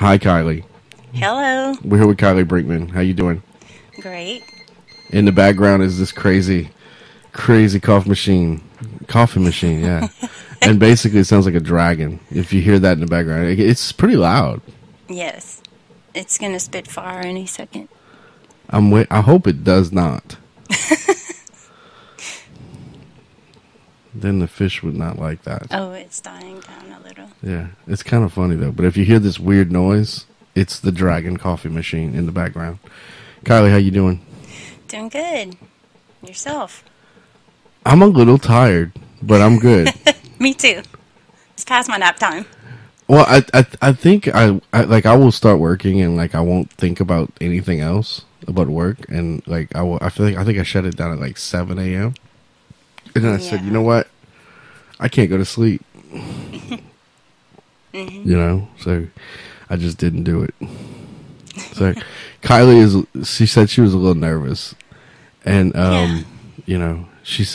Hi, Kiley. Hello. We're here with Kiley Brinkman. How you doing? Great. In the background is this crazy coffee machine, yeah. And basically it sounds like a dragon if you hear that in the background. It's pretty loud. Yes. It's going to spit fire any second. I hope it does not. Then the fish would not like that. Oh, it's dying down a little. Yeah. It's kind of funny, though. But if you hear this weird noise, it's the dragon coffee machine in the background. Kiley, how you doing? Doing good. Yourself? I'm a little tired, but I'm good. Me too. It's past my nap time. Well, I think I will start working and like I won't think about anything else about work, and like I think I shut it down at like 7 a.m. and then I said, you know what, I can't go to sleep. You know, so I just didn't do it. So Kiley she said she was a little nervous, and you know,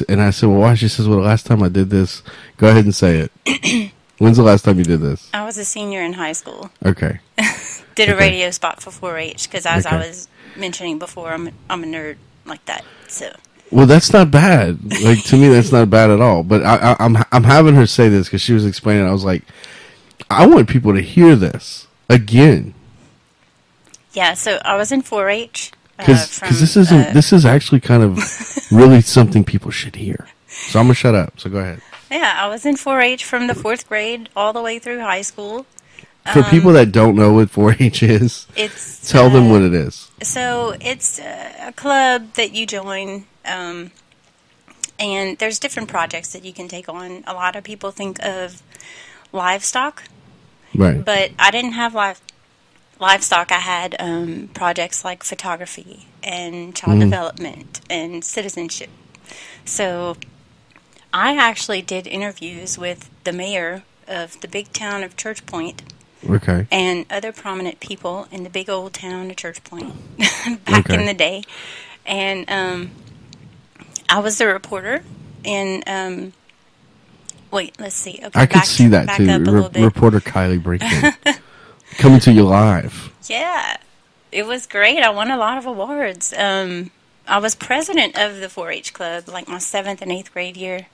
and I said, well, why? She says, well, the last time I did this, go ahead and say it. When's the last time you did this? I was a senior in high school. Okay. Did a radio spot for 4-H because, as I was mentioning before, I'm a nerd like that. So. Well, that's not bad. Like, to me, that's not bad at all. But I'm having her say this because she was explaining. I was like, I want people to hear this again. Yeah. So I was in 4-H because this is actually kind of really something people should hear. So I'm gonna shut up. So go ahead. Yeah, I was in 4-H from the 4th grade all the way through high school. For people that don't know what 4-H is, tell them what it is. So it's a club that you join, and there's different projects that you can take on. A lot of people think of livestock, right? But I didn't have livestock. I had projects like photography and child development and citizenship. So I actually did interviews with the mayor of the big town of Church Point, okay, and other prominent people in the big old town of Church Point back in the day. And I was the reporter. And wait, let's see. Okay, I could see that too. Reporter Kiley Brinkman coming to you live. Yeah, it was great. I won a lot of awards. I was president of the 4-H club like my 7th and 8th grade year.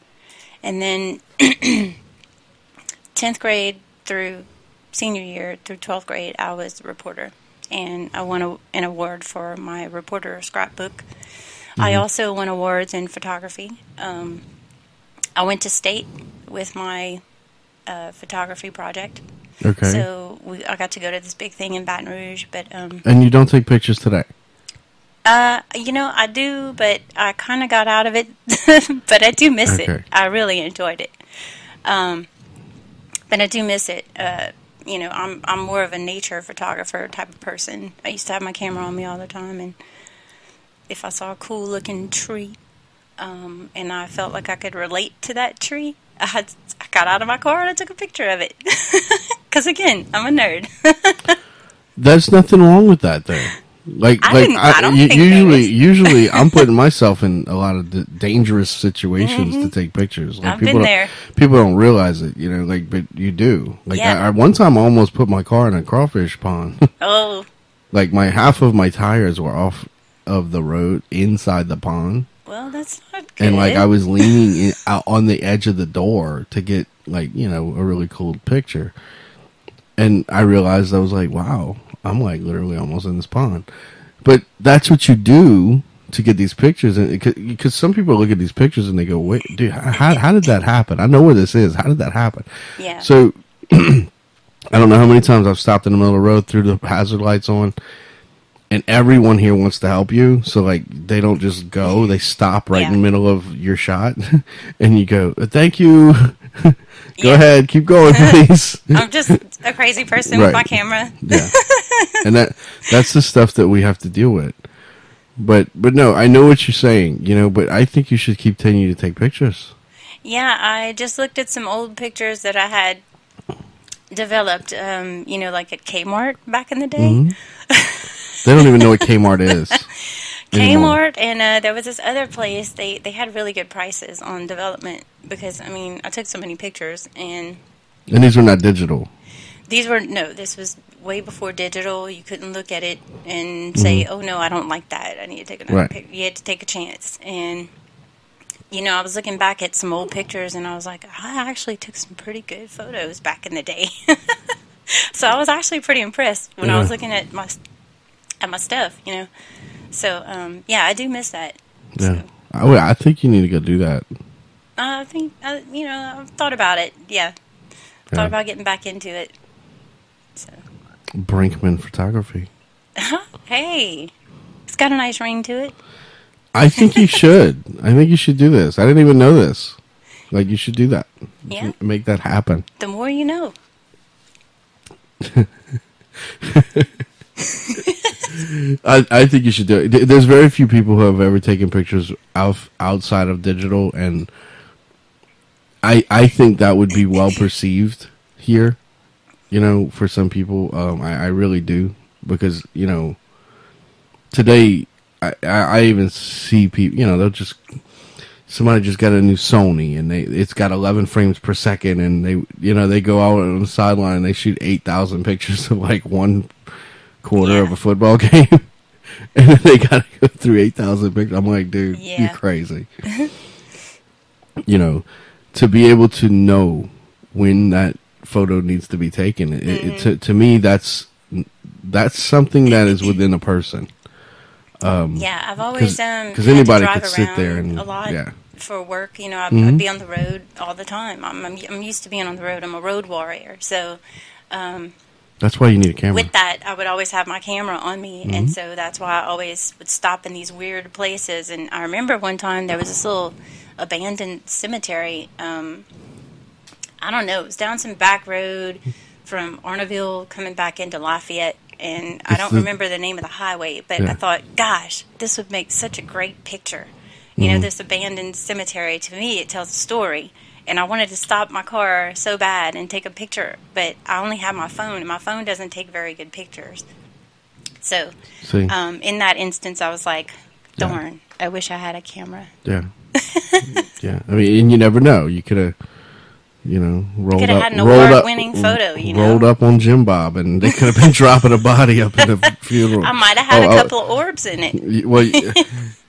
And then 10th grade through senior year through 12th grade, I was a reporter. And I won an award for my reporter scrapbook. I also won awards in photography. I went to state with my photography project. Okay. So I got to go to this big thing in Baton Rouge. But and you don't take pictures today? You know, I do, but I kind of got out of it, but I do miss it. I really enjoyed it. But I do miss it. You know, I'm more of a nature photographer type of person. I used to have my camera on me all the time, and if I saw a cool looking tree, and I felt like I could relate to that tree, I got out of my car and I took a picture of it. 'Cause again, I'm a nerd. There's nothing wrong with that though. Usually I'm putting myself in a lot of dangerous situations to take pictures. Like, I've been there. People don't realize it, you know. Like, but you do. Like, yeah. One time I almost put my car in a crawfish pond. Oh. Like, half of my tires were off of the road inside the pond. Well, that's not good. And like I was leaning out on the edge of the door to get, like, you know, a really cool picture, and I realized I was like, wow. I'm like literally almost in this pond. But that's what you do to get these pictures. And because some people look at these pictures and they go, wait, dude, how did that happen? I know where this is. How did that happen? Yeah. So I don't know how many times I've stopped in the middle of the road, threw the hazard lights on, and everyone here wants to help you. So like they don't just go, they stop in the middle of your shot and you go, thank you. Go ahead, keep going, please. I'm just a crazy person with my camera. Yeah, and that's the stuff that we have to deal with. But no, I know what you're saying, you know. But I think you should keep telling you to take pictures. Yeah, I just looked at some old pictures that I had developed. You know, like at Kmart back in the day. They don't even know what Kmart is. Kmart, and there was this other place. They had really good prices on development because, I mean, I took so many pictures. And these were not digital. This was way before digital. You couldn't look at it and say, oh, no, I don't like that. I need to take another picture. You had to take a chance. And, you know, I was looking back at some old pictures, and I was like, I actually took some pretty good photos back in the day. So I was actually pretty impressed when I was looking at my stuff, you know. So, yeah, I do miss that. Yeah. So. I think you need to go do that. I think, you know, I've thought about it. Yeah. Thought about getting back into it. So. Brinkman Photography. Hey. It's got a nice ring to it. I think you should. I think you should do this. I didn't even know this. Like, you should do that. Yeah. Make that happen. The more you know. I think you should do it. There's very few people who have ever taken pictures outside of digital, and I think that would be well perceived here, you know, for some people. I really do, because, you know, today I even see people, you know, they'll just, somebody just got a new Sony, and it's got 11 frames per second, and they, you know, they go out on the sideline and they shoot 8,000 pictures of like one quarter of a football game, and then they gotta go through 8,000 pictures. I'm like, dude, you're crazy. You know, to be able to know when that photo needs to be taken, to me, that's something that is within a person. Yeah, I've always because anybody could sit there and a lot for work. You know, I'd be on the road all the time. I'm used to being on the road. I'm a road warrior, so. That's why you need a camera. With that, I would always have my camera on me, and so that's why I always would stop in these weird places. And I remember one time there was this little abandoned cemetery. I don't know. It was down some back road from Arneville coming back into Lafayette, and I don't remember the name of the highway, but I thought, gosh, this would make such a great picture. You know, this abandoned cemetery, to me, it tells a story. And I wanted to stop my car so bad and take a picture, but I only have my phone, and my phone doesn't take very good pictures. So, in that instance, I was like, darn, I wish I had a camera. Yeah. Yeah. I mean, and you never know. You could have, you know, rolled up. Had an award-winning photo, you know. Rolled up on Jim Bob, and they could have been dropping a body up at the funeral. I might have had a couple of orbs in it. Well,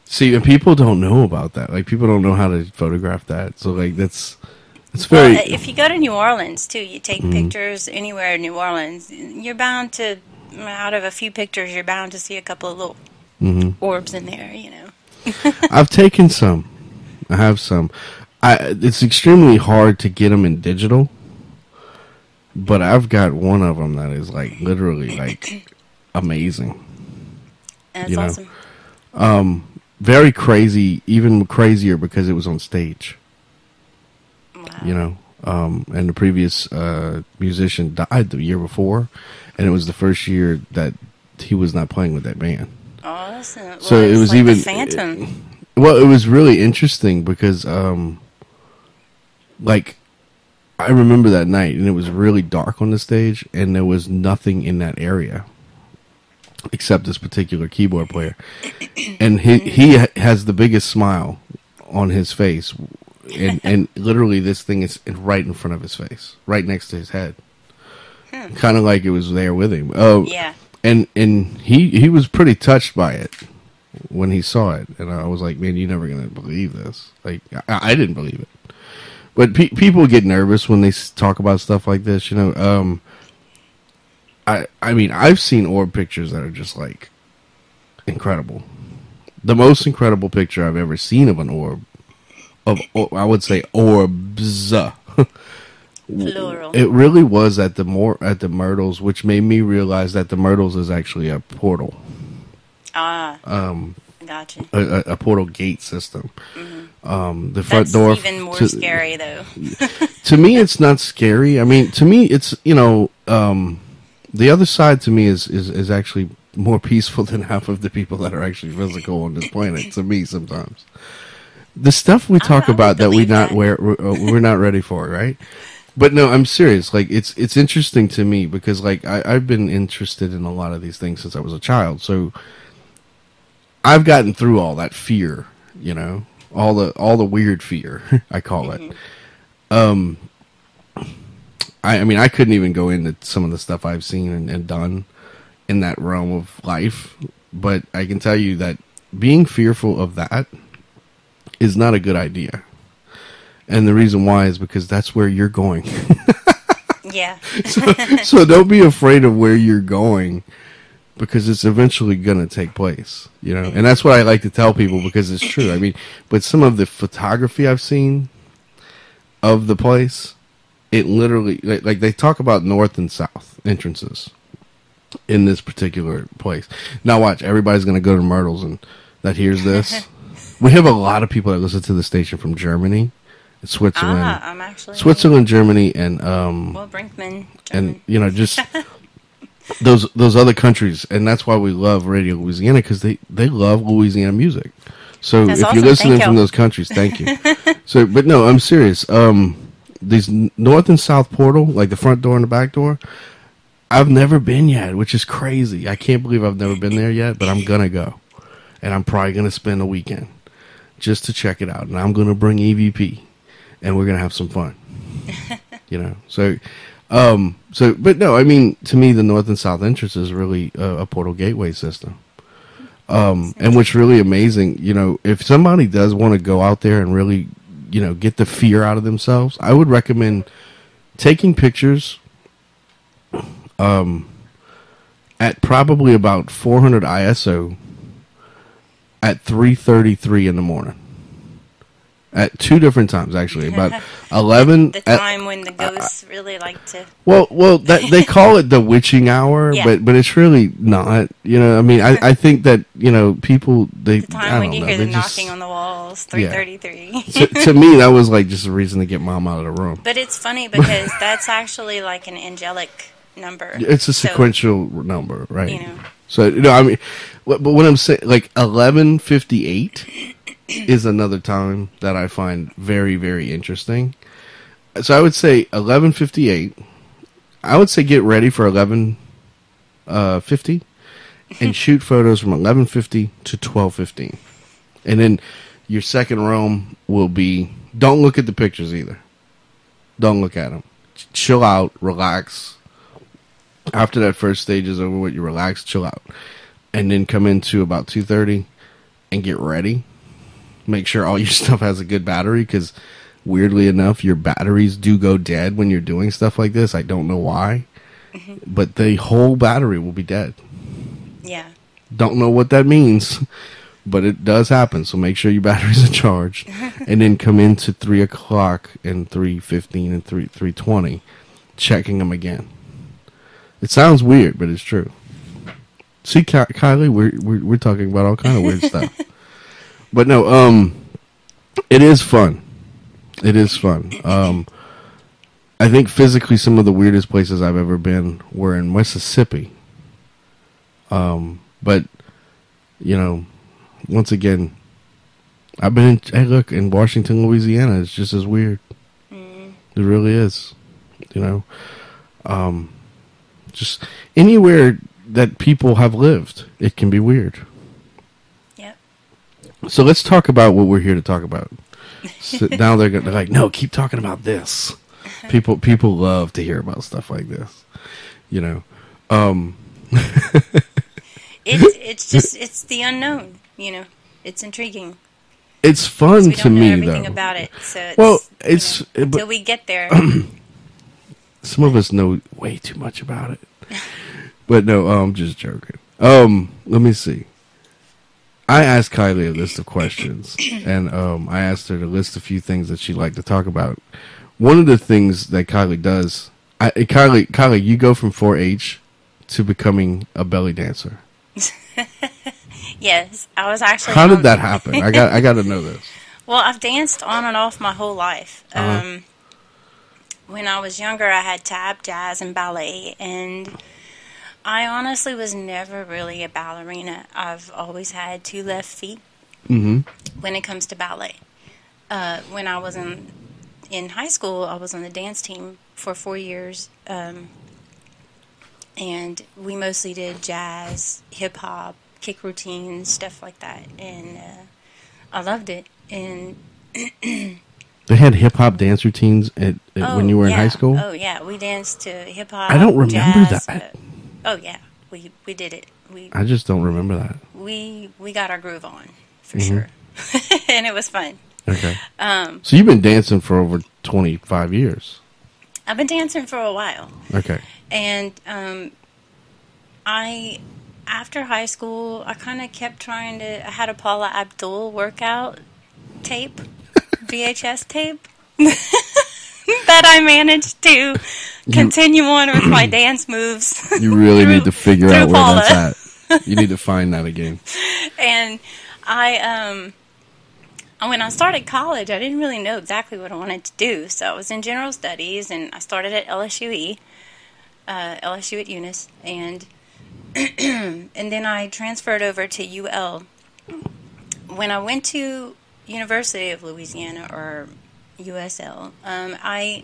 see, and people don't know about that. Like, people don't know how to photograph that. So, like, that's very... Well, if you go to New Orleans, too, you take pictures anywhere in New Orleans, you're bound to, out of a few pictures, you're bound to see a couple of little orbs in there, you know. I've taken some. I have some. It's extremely hard to get them in digital, but I've got one of them that is, like, literally, like, amazing. That's awesome. Very crazy, even crazier because it was on stage. Wow. You know, and the previous musician died the year before, and it was the first year that he was not playing with that band. Awesome. Well, so it was like even Phantom. It was really interesting because, like, I remember that night, and it was really dark on the stage, and there was nothing in that area except this particular keyboard player, and he has the biggest smile on his face, and literally this thing is right in front of his face, right next to his head, kind of like it was there with him. Yeah. And he was pretty touched by it when he saw it, and I was like, man, you're never gonna believe this. Like, I didn't believe it, but people get nervous when they talk about stuff like this, you know. I mean, I've seen orb pictures that are just, like, incredible. The most incredible picture I've ever seen of an orb, I would say orbs. Plural. It really was at the Myrtles, which made me realize that the Myrtles is actually a portal. Ah. Gotcha. A portal gate system. Mm-hmm. The front door. That's even more scary, though. To me, it's not scary. I mean, to me, it's, you know... The other side to me is actually more peaceful than half of the people that are actually physical on this planet. To me, sometimes the stuff we talk about that we're not ready for, right? But no, I'm serious. Like, it's interesting to me because, like, I've been interested in a lot of these things since I was a child, so I've gotten through all that fear, you know, all the weird fear I call it. I mean, I couldn't even go into some of the stuff I've seen and done in that realm of life, but I can tell you that being fearful of that is not a good idea. And the reason why is because that's where you're going. Yeah. So don't be afraid of where you're going, because it's eventually going to take place, you know? And that's what I like to tell people, because it's true. I mean, but some of the photography I've seen of the place, it literally, like they talk about north and south entrances in this particular place. Now watch, everybody's going to go to Myrtles and that hears this. We have a lot of people that listen to the station from Germany, Switzerland, Switzerland, Germany, and Brinkman, German. And you know, just those other countries, and that's why we love Radio Louisiana, because they love Louisiana music. So that's if awesome. You're listening thank from you. Those countries, thank you. So, but no, I'm serious. These north and south portal, like the front door and the back door, I've never been yet, which is crazy. I can't believe I've never been there yet, but I'm gonna go, and I'm probably gonna spend a weekend just to check it out, and I'm gonna bring EVP. And we're going to have some fun, you know? So, but no, I mean, to me, the north and south entrance is really a portal gateway system. And what's really amazing, you know, if somebody does want to go out there and really, you know, get the fear out of themselves, I would recommend taking pictures, at probably about 400 ISO at 3:33 in the morning. At two different times, actually, about 11. The time when the ghosts really like to. Well, they call it the witching hour, yeah. but it's really not. You know, I mean, I think that, you know, people the time when you hear the knocking on the walls, 3:33. Yeah. To me, that was like just a reason to get Mom out of the room. But it's funny because that's actually like an angelic number. It's a sequential number, right? You know. So you know, I mean, but what I'm saying, like 11:58. Is another time that I find very, very interesting. So I would say 11:58. I would say get ready for 11:50 and shoot photos from 11:50 to 12:15. And then your second realm will be, don't look at the pictures either. Don't look at them. Chill out, relax. After that first stage is over with, you relax, chill out. And then come into about 2:30 and get ready. Make sure all your stuff has a good battery, because weirdly enough, your batteries do go dead when you're doing stuff like this. I don't know why, but the whole battery will be dead. Yeah. Don't know what that means, but it does happen. So make sure your batteries are charged, and then come into 3 o'clock and 3:15 and 3:20, checking them again. It sounds weird, but it's true. See, Kylie, we're talking about all kind of weird stuff. But no, it is fun. It is fun. I think physically some of the weirdest places I've ever been were in Mississippi. But, you know, once again, I've been in Washington, Louisiana. It's just as weird. Mm. It really is, you know. Just anywhere that people have lived, it can be weird. So let's talk about what we're here to talk about. So now they're like, no, keep talking about this. People love to hear about stuff like this, you know. It's the unknown, you know. It's intriguing. It's fun to me, though. We don't know everything about it, so it's, well, it's you know, until we get there. Some of us know way too much about it, but no, I'm just joking. Let me see. I asked Kylie a list of questions, and I asked her to list a few things that she'd like to talk about. One of the things that Kylie does, Kylie, you go from 4-H to becoming a belly dancer. Yes, I was actually. How did that happen? I got to know this. Well, I've danced on and off my whole life. When I was younger, I had tap, jazz, and ballet, and I honestly was never really a ballerina. I've always had two left feet when it comes to ballet. When I was in high school, I was on the dance team for 4 years, and we mostly did jazz, hip-hop, kick routines, stuff like that, and I loved it. And They had hip-hop dance routines when you were in high school? Oh, yeah. We danced to hip-hop, I don't remember jazz, that. Oh, yeah. We did it. I just don't remember that. We got our groove on, for sure. And it was fun. Okay. So you've been dancing for over 25 years. I've been dancing for a while. Okay. And after high school, I kind of kept trying to... I had a Paula Abdul workout tape, VHS tape, that I managed to continue on with my dance moves. You really need to figure out where Paula. That's at. You need to find that again. And when I started college, I didn't really know exactly what I wanted to do. So I was in general studies, and I started at LSUE, LSU at Eunice, and then I transferred over to UL. When I went to University of Louisiana, or USL, I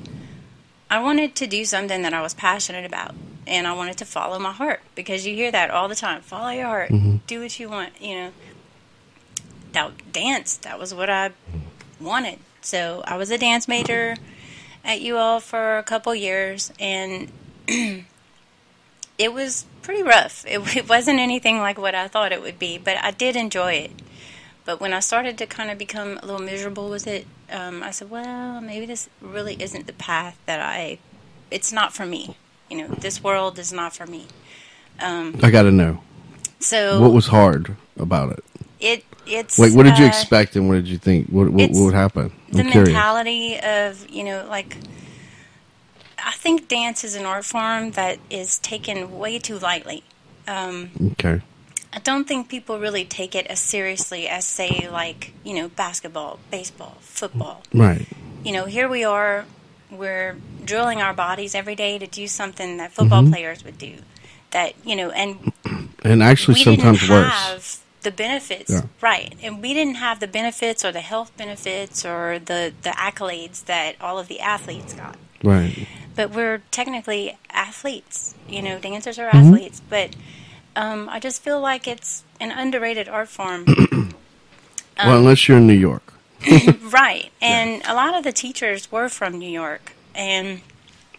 wanted to do something that I was passionate about, and I wanted to follow my heart, because you hear that all the time, follow your heart, do what you want, you know. That was what I wanted. So I was a dance major at UL for a couple years, and it was pretty rough. It wasn't anything like what I thought it would be, but I did enjoy it. But when I started to kind of become a little miserable with it, I said, well, maybe this really isn't the path that it's not for me. You know, this world is not for me. I got to know. So what was hard about it? Wait, what did you expect, and what did you think? What would happen? The mentality of, you know, like, I think dance is an art form that is taken way too lightly. Okay. I don't think people really take it as seriously as, say, like, you know, basketball, baseball, football. Right. You know, here we are, we're drilling our bodies every day to do something that football players would do. That, you know, and actually sometimes worse. The benefits, right, and we didn't have the benefits or the health benefits or the accolades that all of the athletes got, right? But we're technically athletes, you know, dancers are athletes, but I just feel like it's an underrated art form. Well, unless you're in New York. Right, and a lot of the teachers were from New York, and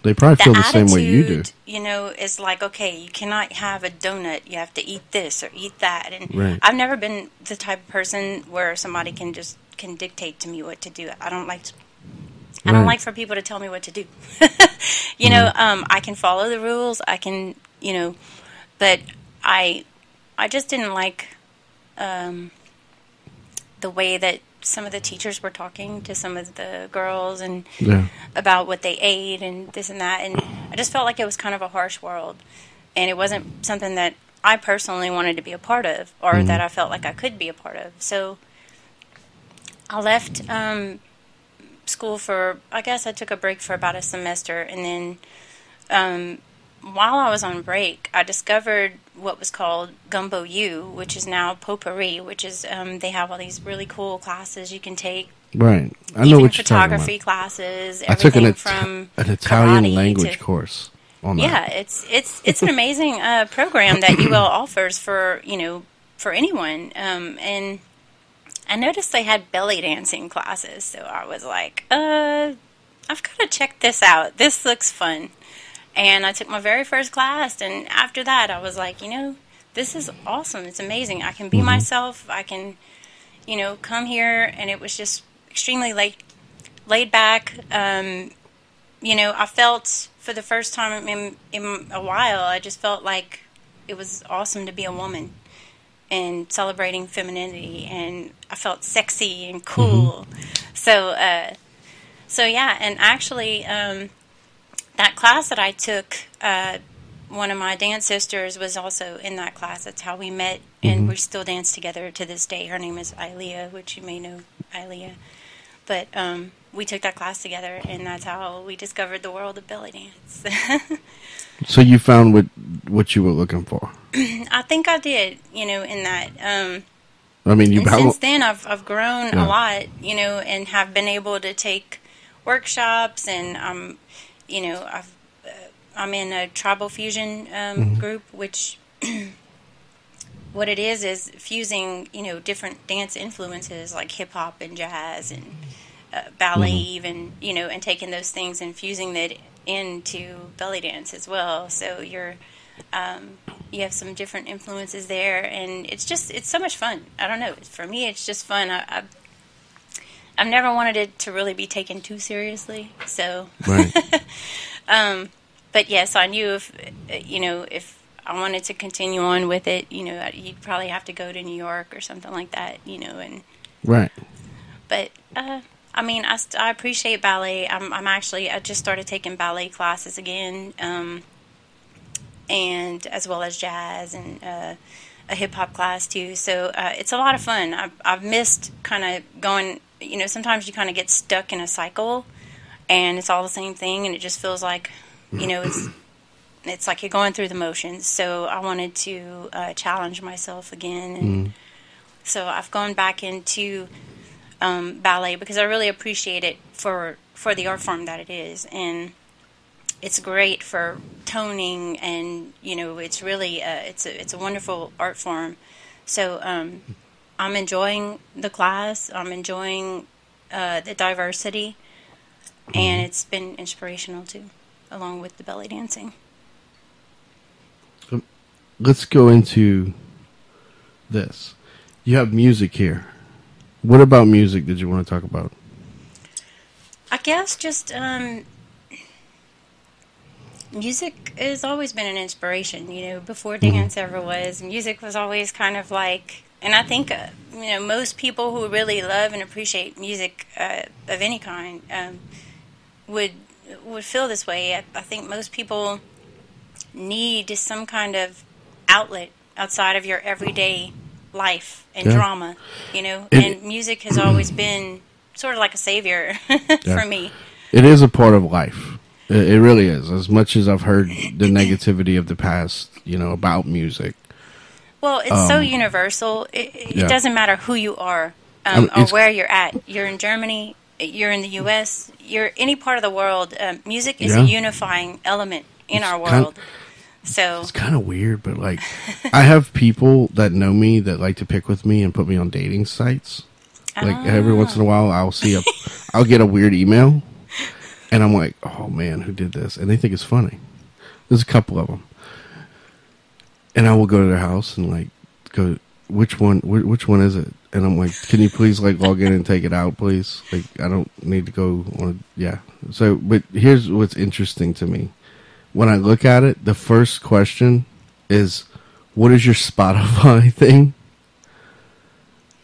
they probably feel the same way you do. You know, it's like, okay, you cannot have a donut. You have to eat this or eat that. And I've never been the type of person where somebody can dictate to me what to do. I don't like to, I don't like for people to tell me what to do. You know, I can follow the rules. I can, you know, but I just didn't like the way that some of the teachers were talking to some of the girls and about what they ate and this and that. And I just felt like it was kind of a harsh world, and it wasn't something that I personally wanted to be a part of, or that I felt like I could be a part of. So I left school for, I guess I took a break for about a semester. And then while I was on break, I discovered what was called Gumbo U, which is now Potpourri, which is they have all these really cool classes you can take. Right, I know what you're talking about. Photography classes. I took an Italian language course on that. Yeah, it's an amazing program that UL offers for, you know, for anyone. And I noticed they had belly dancing classes, so I was like, I've got to check this out. This looks fun. And I took my very first class, and after that, I was like, you know, this is awesome. It's amazing. I can be myself. I can, you know, come here, and it was just extremely laid back. You know, I felt for the first time in a while, I just felt like it was awesome to be a woman and celebrating femininity, and I felt sexy and cool. So yeah, and actually... that class that I took, one of my dance sisters was also in that class. That's how we met, and we still dance together to this day. Her name is Ailea, which you may know, Ailea. But we took that class together, and that's how we discovered the world of belly dance. So you found what you were looking for. I think I did, you know, in that. I mean, since then I've grown a lot, you know, and have been able to take workshops, and you know, I'm in a tribal fusion group, which what it is fusing, you know, different dance influences like hip-hop and jazz and ballet even, you know, and taking those things and fusing that into belly dance as well. So you're you have some different influences there, and it's just, it's so much fun. I don't know. For me, it's just fun. I've never wanted it to really be taken too seriously. So, right. But yes, I knew if, you know, if I wanted to continue on with it, you know, you'd probably have to go to New York or something like that, you know, and right. But, I mean, I appreciate ballet. I'm actually, I just started taking ballet classes again. And as well as jazz and, a hip hop class too. So, it's a lot of fun. I've missed kind of going, you know, sometimes you kind of get stuck in a cycle and it's all the same thing. And it just feels like, you know, it's like you're going through the motions. So I wanted to, challenge myself again. And so I've gone back into, ballet because I really appreciate it for the art form that it is. And it's great for toning and, you know, it's really, it's a wonderful art form. So, I'm enjoying the class. I'm enjoying the diversity, and it's been inspirational too, along with the belly dancing. Let's go into this. You have music here. What about music did you want to talk about? I guess just music has always been an inspiration. You know, before dance ever was, music was always kind of like. And I think, you know, most people who really love and appreciate music of any kind would feel this way. I think most people need some kind of outlet outside of your everyday life and drama, you know. And music has always been sort of like a savior for me. It is a part of life. It really is. As much as I've heard the negativity of the past, you know, about music. Well, it's so universal. It doesn't matter who you are or where you're at. You're in Germany. You're in the U.S. You're any part of the world. Music is a unifying element in our world. So it's kind of weird, but like I have people that know me that like to pick with me and put me on dating sites. Like every once in a while, I'll get a weird email, and I'm like, oh man, who did this? And they think it's funny. There's a couple of them. And I will go to their house and like go, which one is it? And I'm like, can you please like log in and take it out, please? Like, I don't need to go on. Yeah. So, but here's what's interesting to me. When I look at it, the first question is, what is your Spotify thing?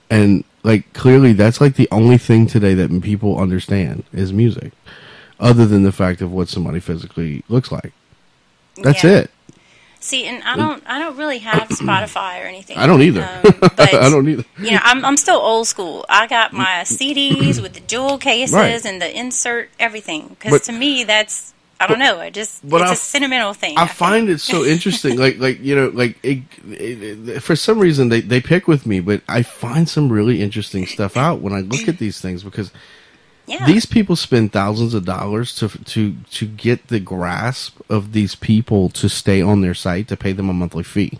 And like, clearly that's like the only thing today that people understand is music, other than the fact of what somebody physically looks like. That's it. See, and I don't really have Spotify or anything. I don't either. But, I don't either. You know, I'm still old school. I got my CDs with the jewel cases and the insert everything. Because to me, that's it's a sentimental thing. I find it so interesting. like you know, like it, for some reason they pick with me, but I find some really interesting stuff out when I look at these things because. Yeah. These people spend thousands of dollars to get the grasp of these people to stay on their site to pay them a monthly fee.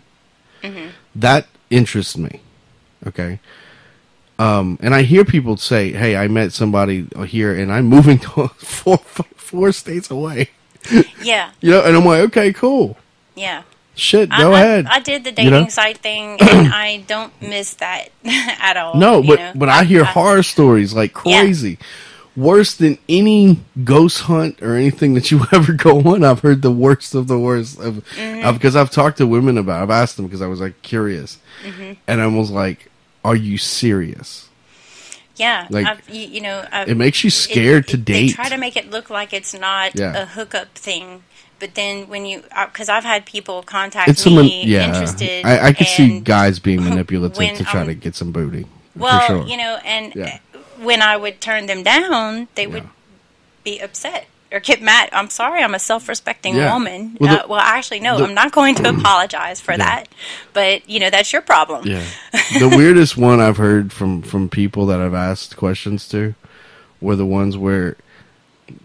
That interests me. Okay. And I hear people say, hey, I met somebody here and I'm moving to four states away. Yeah. You know, and I'm like, okay, cool. Yeah. Shit, go ahead. I did the dating site thing, and I don't miss that at all. No, but I hear horror stories like crazy. Yeah. Worse than any ghost hunt or anything that you ever go on. I've heard the worst of the worst. Because I've talked to women about it. I've asked them because I was like curious. And I was like, are you serious? Yeah. Like, it makes you scared to date. They try to make it look like it's not a hookup thing. But then when you, because I've had people contact me interested. I can see guys being manipulative to try to get some booty. Well, for sure. You know, and when I would turn them down, they would be upset or get mad. I'm sorry, I'm a self-respecting woman. Well, I'm not going to apologize for that. But, you know, that's your problem. Yeah. The weirdest one I've heard from people that I've asked questions to were the ones where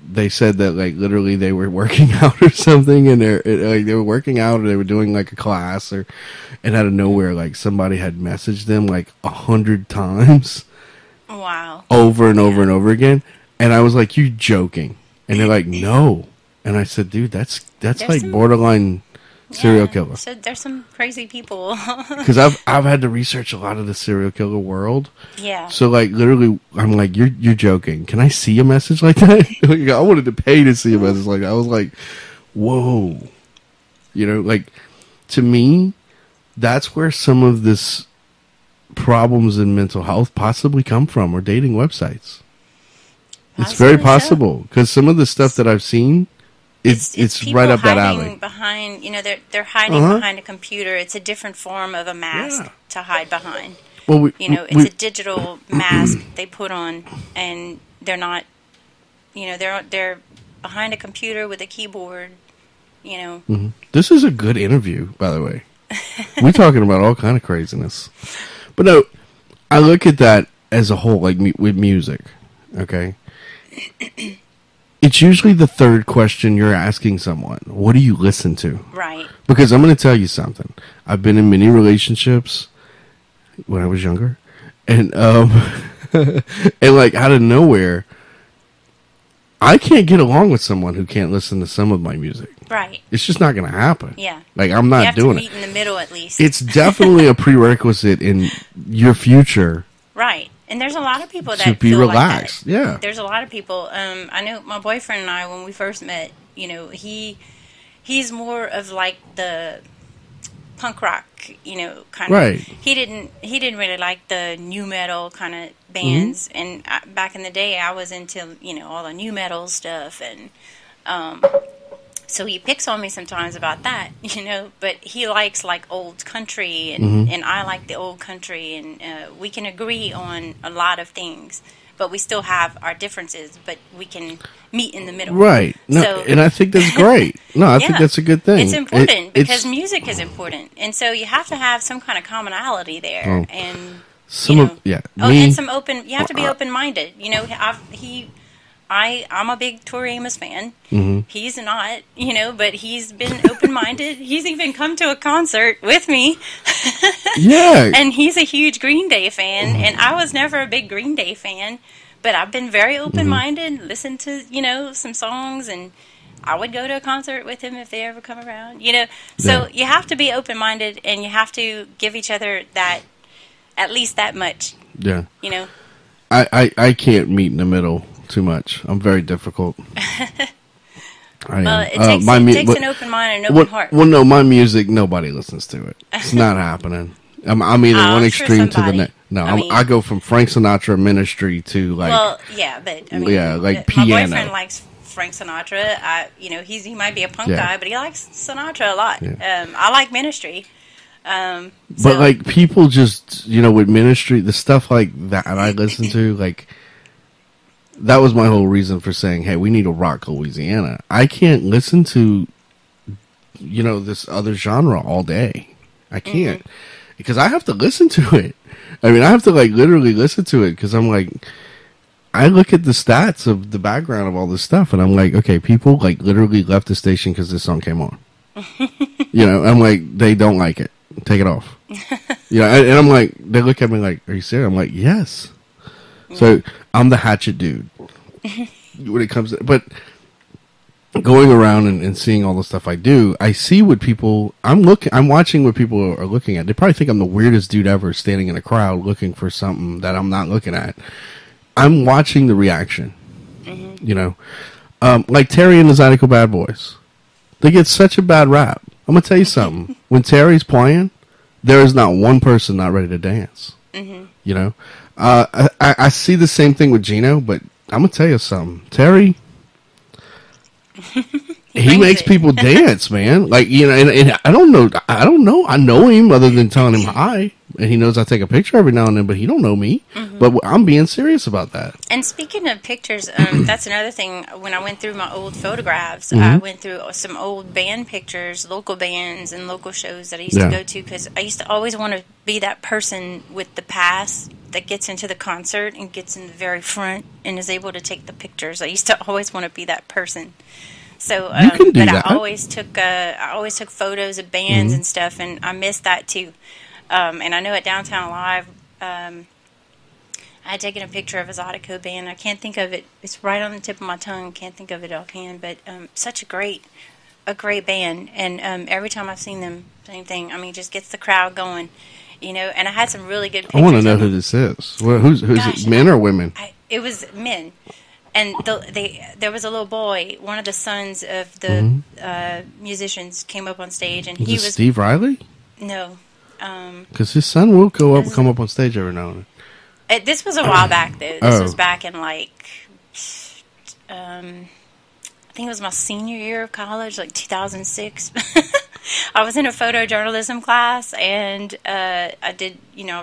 they said that like literally they were working out or something, and they were working out or they were doing like a class, and out of nowhere like somebody had messaged them like 100 times. Wow. over and over and over again. And I was like, "You joking?" And they're like, "No." And I said, "Dude, that's like borderline serial killer." So there's some crazy people. Because I've had to research a lot of the serial killer world. Yeah. So like literally, I'm like, "You're joking? Can I see a message like that?" Like, I wanted to pay to see a message like that. I was like, "Whoa," you know, like to me, that's where some of this problems in mental health possibly come from, or dating websites. It's very possible because some of the stuff that I've seen, it's right up that alley. Behind, you know, they're hiding behind a computer. It's a different form of a mask to hide behind. Well, you know, it's a digital mask they put on, and they're not, you know, they're behind a computer with a keyboard. You know, this is a good interview, by the way. We're talking about all kind of craziness, but no, I look at that as a whole, like with music. Okay. It's usually the third question you're asking someone. What do you listen to? Right. Because I'm going to tell you something. I've been in many relationships when I was younger, and and like out of nowhere, I can't get along with someone who can't listen to some of my music. Right. It's just not going to happen. Yeah. Like I'm not doing it. You have to meet in the middle at least. It's definitely a prerequisite in your future. Right. And there's a lot of people that feel relaxed. Like that. Yeah. There's a lot of people. I know my boyfriend and I, when we first met, you know, he's more of like the punk rock, you know, kind of. He didn't really like the new metal kind of bands. And back in the day, I was into, you know, all the new metal stuff, and so he picks on me sometimes about that, you know, but he likes like old country and I like the old country, and we can agree on a lot of things, but we still have our differences, but we can meet in the middle. Right. No, so, and I think that's great. No, I think that's a good thing. It's important because music is important. And so you have to have some kind of commonality there. Oh, and some, you know, and some open, you have to be open-minded. You know, I'm a big Tori Amos fan. He's not, you know, but he's been open-minded. He's even come to a concert with me. Yeah. And he's a huge Green Day fan, and I was never a big Green Day fan, but I've been very open-minded, listened to, you know, some songs, and I would go to a concert with him if they ever come around, you know. So you have to be open-minded, and you have to give each other that, at least that much. Yeah. You know. I can't meet in the middle. Too much. I'm very difficult. Well, it takes an open mind and an open heart. Well, no, my music, nobody listens to it. It's not happening. I'm either one extreme to the next. No, I go from Frank Sinatra, Ministry to like. Well, yeah, but I mean, yeah, like piano. My boyfriend likes Frank Sinatra. You know, he might be a punk guy, but he likes Sinatra a lot. Yeah. I like Ministry. But like people just, you know, with Ministry, the stuff like that I listen to, like. That was my whole reason for saying, hey, we need a Rock Louisiana. I can't listen to, you know, this other genre all day. I can't. Because I have to listen to it. I mean, I have to, like, literally listen to it. Because I'm like, I look at the stats of the background of all this stuff. And I'm like, okay, people, like, literally left the station because this song came on. You know, I'm like, they don't like it. Take it off. You know, and I'm like, they look at me like, are you serious? I'm like, yes. So I'm the hatchet dude when it comes to, but going around and seeing all the stuff I do, I see what people, I'm watching what people are looking at. They probably think I'm the weirdest dude ever standing in a crowd looking for something that I'm not looking at. I'm watching the reaction, you know, like Terry and the Zydeco Bad Boys. They get such a bad rap. I'm going to tell you something. When Terry's playing, there is not one person not ready to dance, you know. I see the same thing with Gino, but I'm going to tell you something. Terry, he makes people dance, man. Like, you know, and I don't know. I know him other than telling him hi, and he knows I take a picture every now and then, but he don't know me. But I'm being serious about that. And speaking of pictures, that's another thing. When I went through my old photographs, I went through some old band pictures, local bands and local shows that I used to go to, because I used to always want to be that person with the pass that gets into the concert and gets in the very front and is able to take the pictures. I used to always want to be that person. So, but I always took photos of bands and stuff, and I missed that too. And I know at Downtown Live, I had taken a picture of his Zydeco band. I can't think of it. It's right on the tip of my tongue. Can't think of it offhand. But such a great band. And every time I've seen them, same thing. I mean, just gets the crowd going. You know, and I had some really good pictures. I want to know who this is. Well, who's it? Men or women? It was men. And there was a little boy. One of the sons of the musicians came up on stage, and he was Steve Riley. No, because his son will come up on stage every now and then. This was a while back, though. This was back in like I think it was my senior year of college, like 2006. I was in a photojournalism class, and I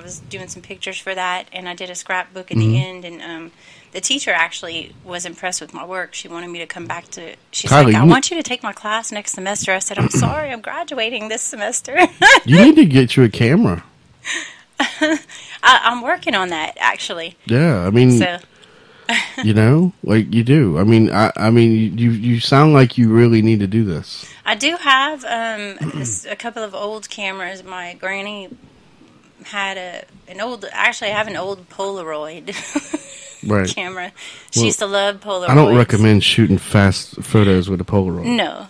was doing some pictures for that, and I did a scrapbook at the end, and the teacher actually was impressed with my work. She wanted me to come back to. She's Kylie, like, I want you to take my class next semester. I said, I'm sorry, I'm graduating this semester. You need to get you a camera. I'm working on that, actually. Yeah, I mean, so. You know, like you do. I mean, you sound like you really need to do this. I do have a couple of old cameras. My granny had an old. Actually, I have an old Polaroid. Right. Camera. She used to love Polaroids. I don't recommend shooting fast photos with a Polaroid. No.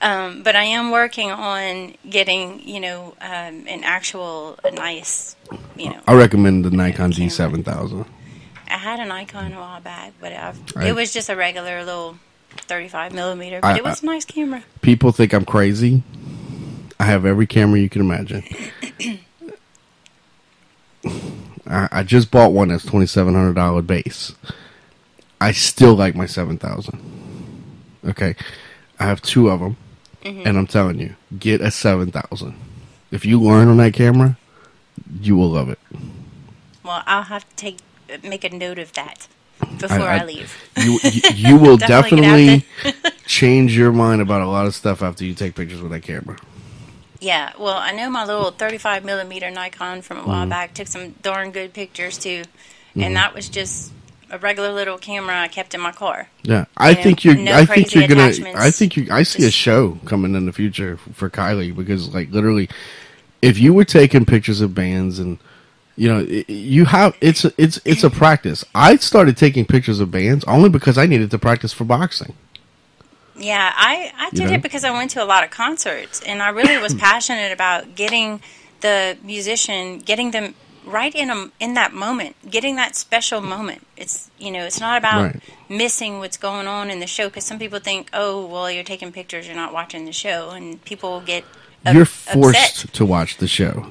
But I am working on getting, an actual nice, I recommend the Nikon D7000. I had a Nikon a while back, but it was just a regular little 35 millimeter, but it was a nice camera. People think I'm crazy. I have every camera you can imagine. I just bought one that's $2,700 base. I still like my 7,000. Okay, I have two of them, and I'm telling you, get a 7,000. If you learn on that camera, you will love it. Well, I'll have to make a note of that before I leave. You will definitely change your mind about a lot of stuff after you take pictures with that camera. Yeah, well, I know my little 35 millimeter Nikon from a while back took some darn good pictures too, and that was just a regular little camera I kept in my car. Yeah, I see a show coming in the future for Kylie, because like literally, if you were taking pictures of bands and it's a practice. I started taking pictures of bands only because I needed to practice for boxing. Yeah, I did it because I went to a lot of concerts, and I really was passionate about getting the musician, getting them right in that moment, getting that special moment. It's, it's not about missing what's going on in the show, because some people think, oh, well, you're taking pictures, you're not watching the show, and people get you're forced upset to watch the show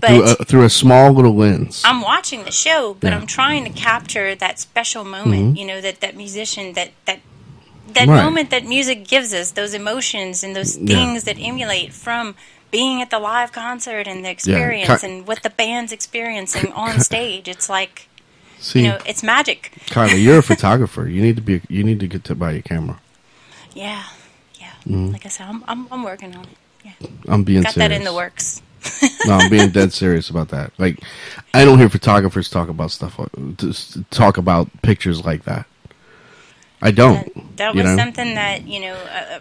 through a small little lens. I'm watching the show, but I'm trying to capture that special moment, that musician, that moment that music gives us, those emotions and those things that emulate from being at the live concert and the experience and what the band's experiencing on stage. It's like, it's magic. Kylie, you're a photographer. You need to get to buy your camera. Yeah, yeah. Like I said, I'm working on it. Yeah, I'm being serious. Got that in the works. No, I'm being dead serious about that. Like, I don't hear photographers talk about pictures like that. I don't. That was something that,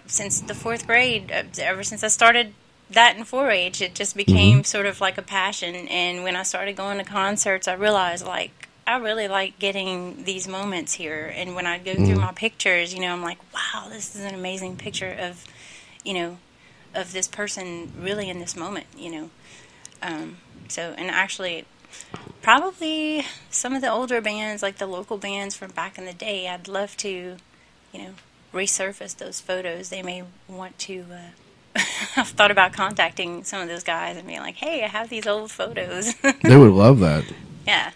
since the fourth grade, ever since I started that in 4-H, it just became sort of like a passion. And when I started going to concerts, I realized, like, I really like getting these moments here. And when I go through my pictures, I'm like, wow, this is an amazing picture of, of this person really in this moment, and actually, probably some of the older bands, like the local bands from back in the day, I'd love to, resurface those photos. They may want to, I've thought about contacting some of those guys and being like, hey, I have these old photos. They would love that. Yeah.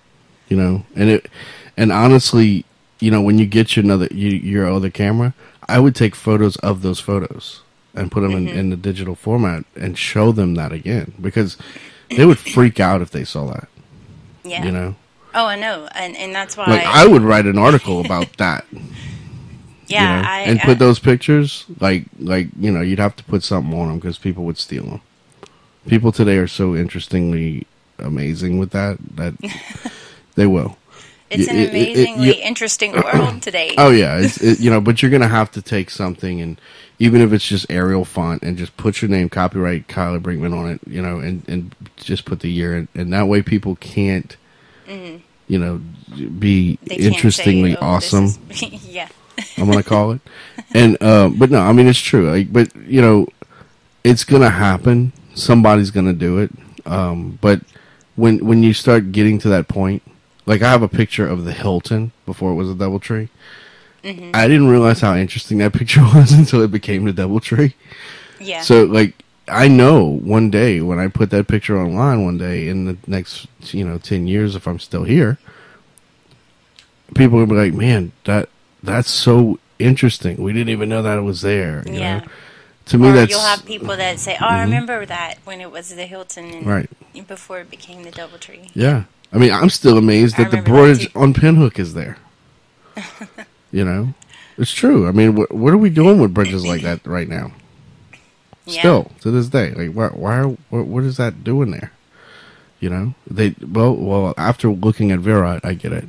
And honestly, when you get your other camera, I would take photos of those photos and put them in the digital format and show them that again, because they would freak out if they saw that. Yeah. Oh, I know. And that's why I would write an article about that. Yeah. And put those pictures, you'd have to put something on them, because people would steal them. People today are so interestingly amazing with that they will. It's an amazingly interesting world today. Oh, yeah. But you're going to have to take something, and even if it's just Arial font, and just put your name, copyright Kiley Brinkman on it, and just put the year in. And that way people can't you know, be interestingly awesome. Yeah. I'm going to call it. And, but no, I mean, it's true. Like, but, you know, it's going to happen. Somebody's going to do it. But when you start getting to that point, like I have a picture of the Hilton before it was a DoubleTree. Mm-hmm. I didn't realize how interesting that picture was until it became the DoubleTree. Yeah. So, like, I know one day when I put that picture online one day in the next, you know, 10 years, if I'm still here, people will be like, man, that's so interesting. We didn't even know that it was there. You know? To me, that's... You'll have people that say, oh, I remember that when it was the Hilton and before it became the DoubleTree. Yeah. I mean, I'm still amazed that the bridge on Pinhook is there. You know? It's true. I mean, what are we doing with bridges like that right now? Yeah. Still to this day, like what is that doing there? You know, they well after looking at Verot, I get it.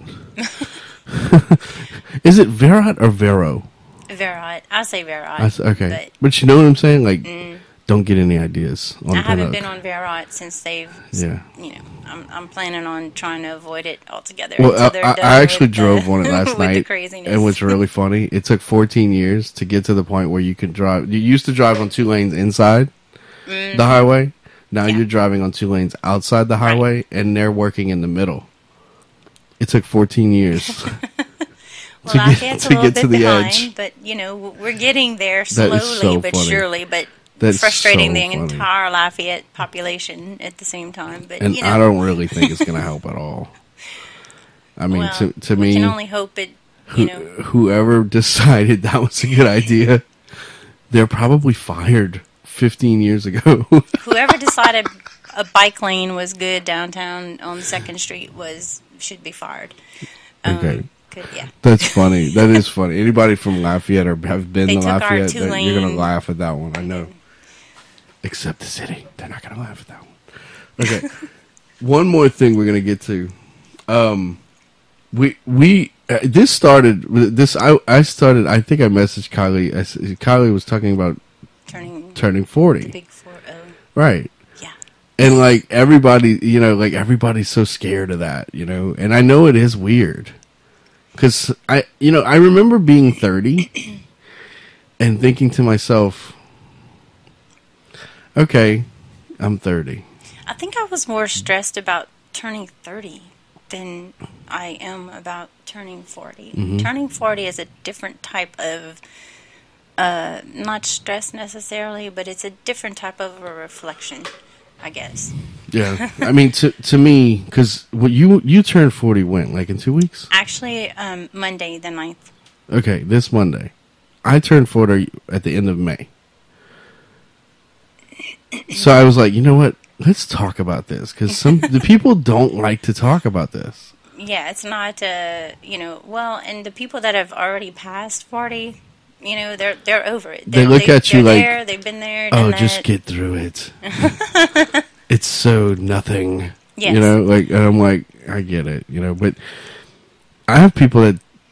Is it Verot or Vero? Verot, I say Verot. Okay, but you know what I'm saying? Like, don't get any ideas. I haven't been on Verot since they've. Yeah. You know, I'm planning on trying to avoid it altogether. Well, I actually drove on it last night, and what's really funny, it took 14 years to get to the point where you could drive. You used to drive on two lanes inside the highway. Now you're driving on two lanes outside the highway, and they're working in the middle. It took 14 years. Well, Lafayette's a little bit behind, but you know we're getting there slowly but surely. But that's frustrating the entire Lafayette population at the same time. But, and you know, I don't really think it's going to help at all. I mean, well, to me... we can only hope it, you know... Whoever decided that was a good idea, they're probably fired 15 years ago. Whoever decided a bike lane was good downtown on 2nd Street should be fired. Okay. Yeah. That's funny. That is funny. Anybody from Lafayette or have been to Lafayette, you're going to laugh at that one. I know. Except the city. They're not going to laugh at that one. Okay. One more thing we're going to get to. This started, I think I messaged Kylie. Kylie was talking about turning 40. The big 40. Right. Yeah. And like everybody, you know, like everybody's so scared of that, you know, and I know it is weird. Because I remember being 30 and thinking to myself, okay, I'm 30. I think I was more stressed about turning 30 than I am about turning 40. Mm-hmm. Turning 40 is a different type of, not stress necessarily, but it's a different type of a reflection, I guess. Yeah, I mean, to me, because you turned 40 when? Like in 2 weeks? Actually, Monday the 9th. Okay, this Monday. I turned 40 at the end of May. So I was like, you know what? Let's talk about this, because the people don't like to talk about this. Yeah, it's not, you know, well, and the people that have already passed 40... you know, they're over it. They look at you like there, they've been there. Oh, just get through it. It's so nothing. Yes. You know, like, and I'm like, I get it. You know, but I have people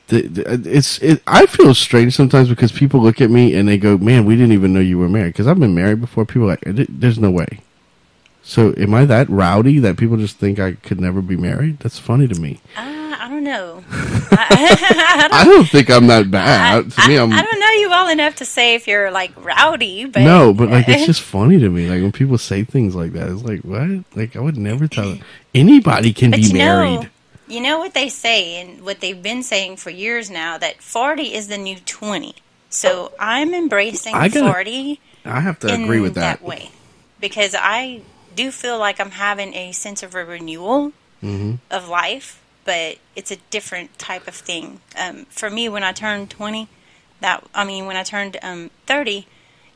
that I feel strange sometimes because people look at me and they go, "Man, we didn't even know you were married." Because I've been married before. People are like, "There's no way." So am I that rowdy that people just think I could never be married? That's funny to me. I don't know. I don't think I'm that bad. I don't know you well enough to say if you're like rowdy, but no, but like it's just funny to me. Like when people say things like that, it's like what? Like I would never tell anybody can but be married. You know what they say and what they've been saying for years now, that 40 is the new 20. So I'm embracing 40. I have to agree with that way because I do feel like I'm having a sense of a renewal of life, but it's a different type of thing. For me, when I turned 20, when I turned 30,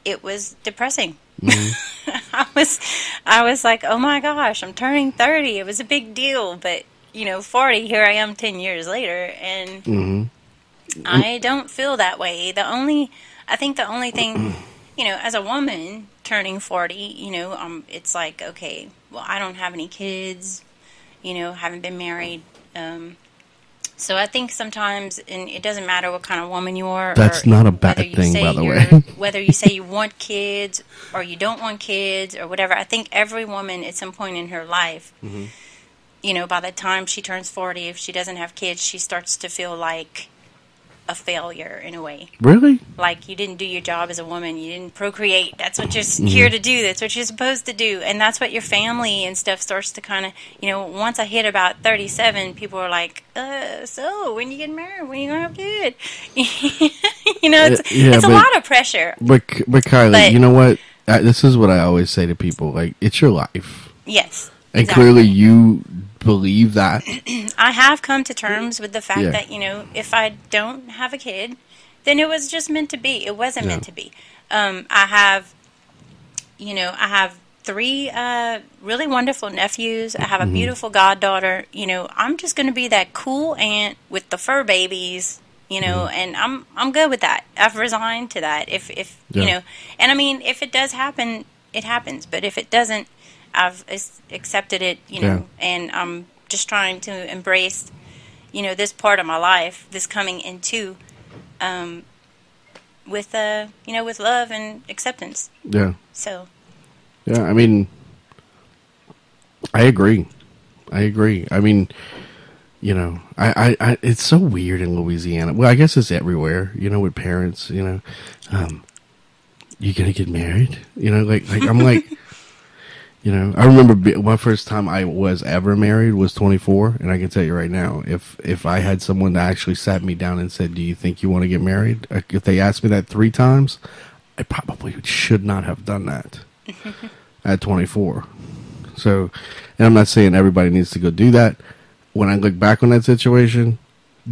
it was depressing. Mm-hmm. I was like, oh my gosh, I'm turning 30. It was a big deal, but you know, 40, here I am 10 years later, and I don't feel that way. I think the only thing, you know, as a woman turning 40, you know, it's like, okay, well, I don't have any kids, you know, haven't been married. So I think sometimes, and it doesn't matter what kind of woman you are. That's not a bad thing, by the way. Whether you say you want kids or you don't want kids or whatever, I think every woman at some point in her life you know, by the time she turns 40, if she doesn't have kids, she starts to feel like a failure in a way. Really? Like, you didn't do your job as a woman. You didn't procreate. That's what you're here to do. That's what you're supposed to do. And that's what your family and stuff starts to kind of, you know, once I hit about 37, people are like, so when you get married, when you gonna have kids? You know, it's a lot of pressure. But Kiley, but, you know what? This is what I always say to people. Like, it's your life. Yes. And exactly. Clearly you believe that. I have come to terms with the fact that, you know, if I don't have a kid, then it was just meant to be. It wasn't meant to be. I have three really wonderful nephews. I have a beautiful goddaughter. You know, I'm just going to be that cool aunt with the fur babies, you know, and I'm good with that. I've resigned to that. If you know, and I mean, if it does happen, it happens. But if it doesn't, I've accepted it, you know, and I'm just trying to embrace, you know, this part of my life, this coming into, with love and acceptance. Yeah. So. Yeah, I mean, I agree. I mean, you know, I it's so weird in Louisiana. Well, I guess it's everywhere, you know, with parents, you know, you gonna get married, you know, like I'm like. You know, I remember my first time I was ever married was 24, and I can tell you right now, if I had someone that actually sat me down and said, "Do you think you want to get married?" If they asked me that 3 times, I probably should not have done that at 24. So, and I'm not saying everybody needs to go do that. When I look back on that situation,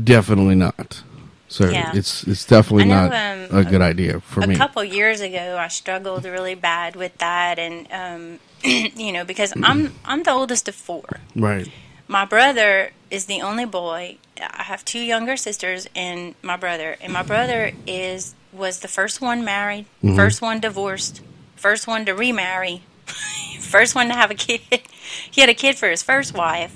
definitely not. So it's definitely not a good idea for me. A couple years ago, I struggled really bad with that, and you know, because I'm the oldest of 4. Right. My brother is the only boy. I have 2 younger sisters and my brother. And my brother was the first one married, first one divorced, first one to remarry, first one to have a kid. He had a kid for his first wife.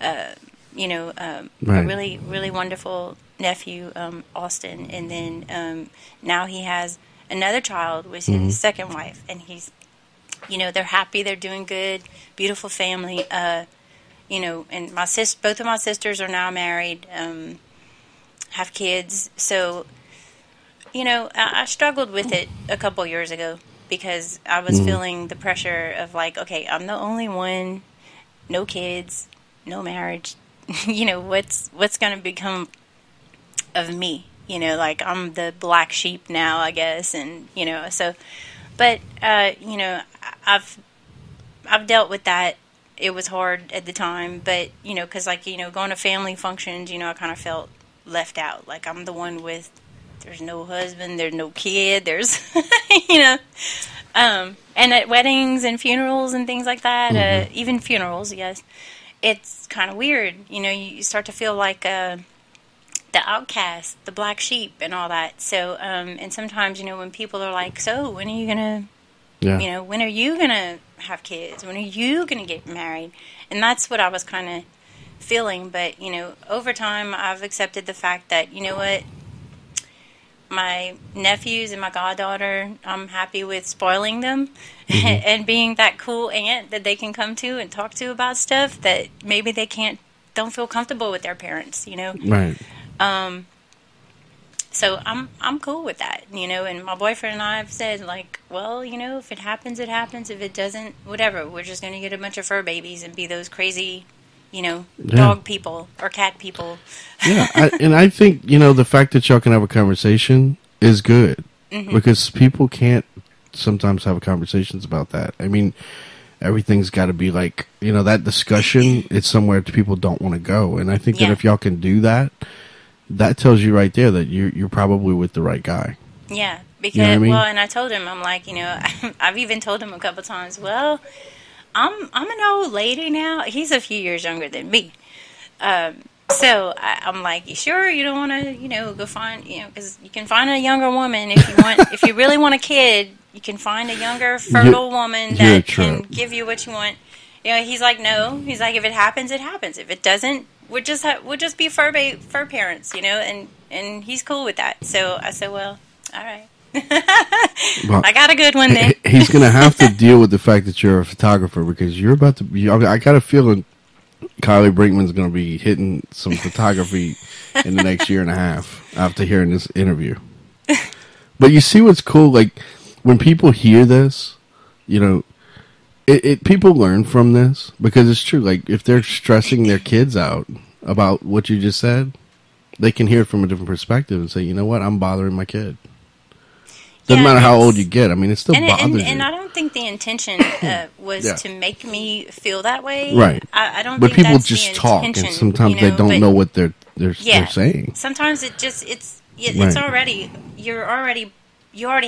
A really, really wonderful nephew, Austin. And then now he has another child with his second wife, and he's, you know, they're happy, they're doing good, beautiful family, you know, and both of my sisters are now married, have kids. So, you know, I struggled with it a couple years ago because I was feeling the pressure of like, okay, I'm the only one, no kids, no marriage, you know, what's going to become of me? You know, like I'm the black sheep now, I guess. And, you know, so, but, you know, I've dealt with that. It was hard at the time, but, you know, because, like, you know, going to family functions, you know, I kind of felt left out. Like, I'm the one with, there's no husband, there's no kid, there's, you know. And at weddings and funerals and things like that, even funerals, yes, it's kind of weird. You know, you start to feel like the outcast, the black sheep and all that. So, and sometimes, you know, when people are like, so when are you going to? Yeah. You know, when are you going to have kids? When are you going to get married? And that's what I was kind of feeling. But, you know, over time, I've accepted the fact that, you know what, my nephews and my goddaughter, I'm happy with spoiling them and being that cool aunt that they can come to and talk to about stuff that maybe they don't feel comfortable with their parents, you know? Right. So I'm cool with that, you know, and my boyfriend and I have said, like, well, you know, if it happens, it happens. If it doesn't, whatever. We're just going to get a bunch of fur babies and be those crazy, you know, dog people or cat people. Yeah, and I think, you know, the fact that y'all can have a conversation is good because people can't sometimes have conversations about that. I mean, everything's got to be like, you know, that discussion, it's somewhere that people don't want to go. And I think that if y'all can do that, that tells you right there that you're probably with the right guy. Yeah, because, you know what I mean? Well, and I told him, I'm like, you know, I've even told him a couple times, well, I'm an old lady now. He's a few years younger than me. So I'm like, you sure you don't want to, you know, go find, you know, because you can find a younger woman if you want, if you really want a kid, you can find a younger, fertile woman that can give you what you want. You know, he's like, no. He's like, if it happens, it happens. If it doesn't, we'll just be fur parents, you know, and he's cool with that. So I said, well, all right, well, I got a good one then. He's gonna have to deal with the fact that you're a photographer because you're about to. I got a feeling Kiley Brinkman's going to be hitting some photography in the next year and a half after hearing this interview. But you see what's cool? Like, when people hear this, you know, people learn from this because it's true. Like, if they're stressing their kids out about what you just said, they can hear it from a different perspective and say, you know what, I'm bothering my kid. Doesn't matter how old you get. I mean, it still bothers you. And I don't think the intention was to make me feel that way. Right. I don't think people just talk, and sometimes they don't know what they're saying. Sometimes it just it's already you already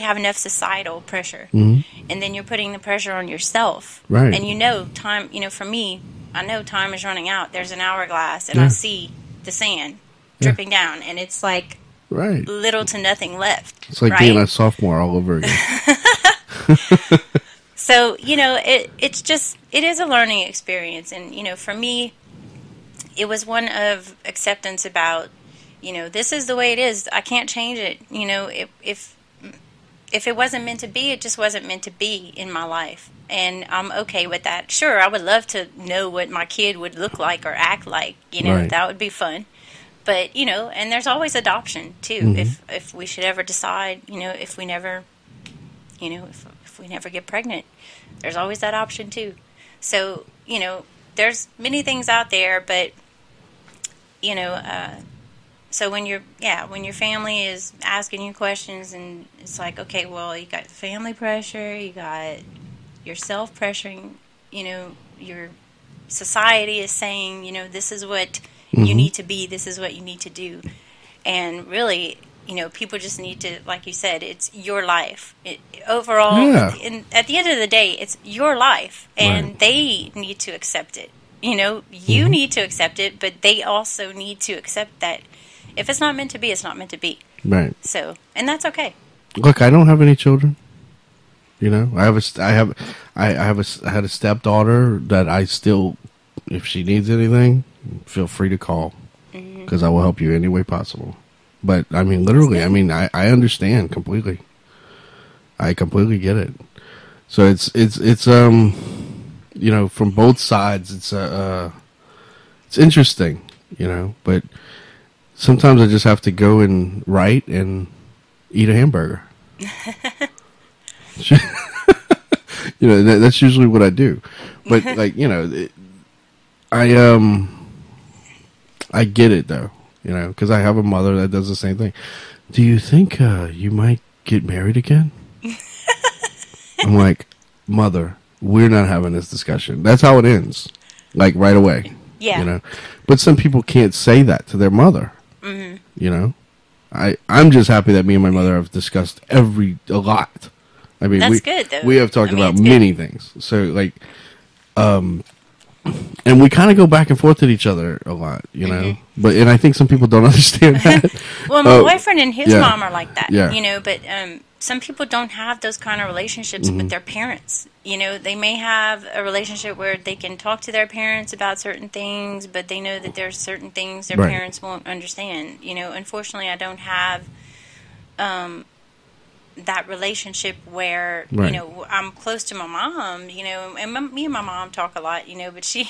have enough societal pressure, and then you're putting the pressure on yourself. Right. And time. For me, I know time is running out. There's an hourglass, and I see the sand dripping down, and it's like. Right. Little to nothing left. It's like being a sophomore all over again. So, it's just, it is a learning experience. And, for me, it was one of acceptance about, this is the way it is. I can't change it. If it wasn't meant to be, it just wasn't meant to be in my life. And I'm okay with that. Sure, I would love to know what my kid would look like or act like. That would be fun. But, and there's always adoption, too, if we should ever decide, if we never get pregnant, there's always that option, too. So, there's many things out there, but, so when your family is asking you questions and it's like, okay, well, you got family pressure, you got yourself pressuring, your society is saying, this is what... you need to be, this is what you need to do. And really, people just need to, like you said, it's your life. At the end of the day, it's your life. And they need to accept it. You need to accept it, but they also need to accept that if it's not meant to be, it's not meant to be. Right. So, and that's okay. Look, I don't have any children. I had a stepdaughter that I still, if she needs anything, feel free to call because I will help you any way possible. But I mean, literally, I understand completely. I completely get it. So it's from both sides, it's interesting, but sometimes I just have to go and write and eat a hamburger. That's usually what I do. But I get it, though, because I have a mother that does the same thing. Do you think you might get married again? I'm like, Mother, we're not having this discussion. That's how it ends, like right away. Yeah. But some people can't say that to their mother. Mm-hmm. I'm just happy that me and my mother have discussed a lot. I mean, that's good, though. We have talked about many things. So, like, and we kind of go back and forth at each other a lot, But I think some people don't understand that. Well, my boyfriend and his mom are like that, But some people don't have those kind of relationships with their parents. They may have a relationship where they can talk to their parents about certain things, but they know that there's certain things their parents won't understand. Unfortunately, I don't have that relationship where I'm close to my mom, and me and my mom talk a lot, but she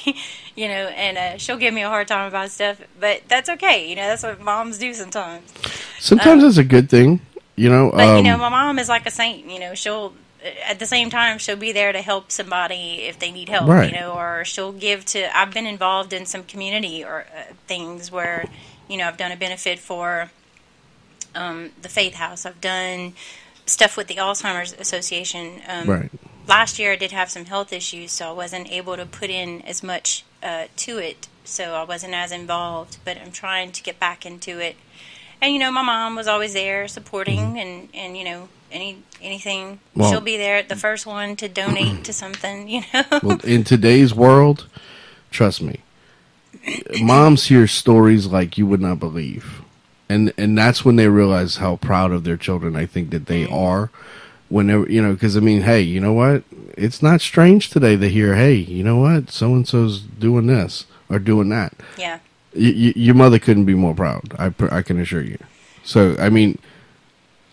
and she'll give me a hard time about stuff, but that's okay, that's what moms do sometimes. That's a good thing, but my mom is like a saint, she'll at the same time she'll be there to help somebody if they need help, or she'll give to I've been involved in some community or things where I've done a benefit for the Faith House. I've done stuff with the Alzheimer's Association. Last year I did have some health issues, so I wasn't able to put in as much to it, so I wasn't as involved, but I'm trying to get back into it. And my mom was always there supporting, and anything, she'll be there the first one to donate to something, Well, in today's world, trust me, moms hear stories like you would not believe. And that's when they realize how proud of their children I think that they are. Whenever, because I mean, hey, you know what? It's not strange today to hear, hey, you know what? So-and-so's doing this or doing that. Yeah. Your mother couldn't be more proud. I can assure you. So, I mean,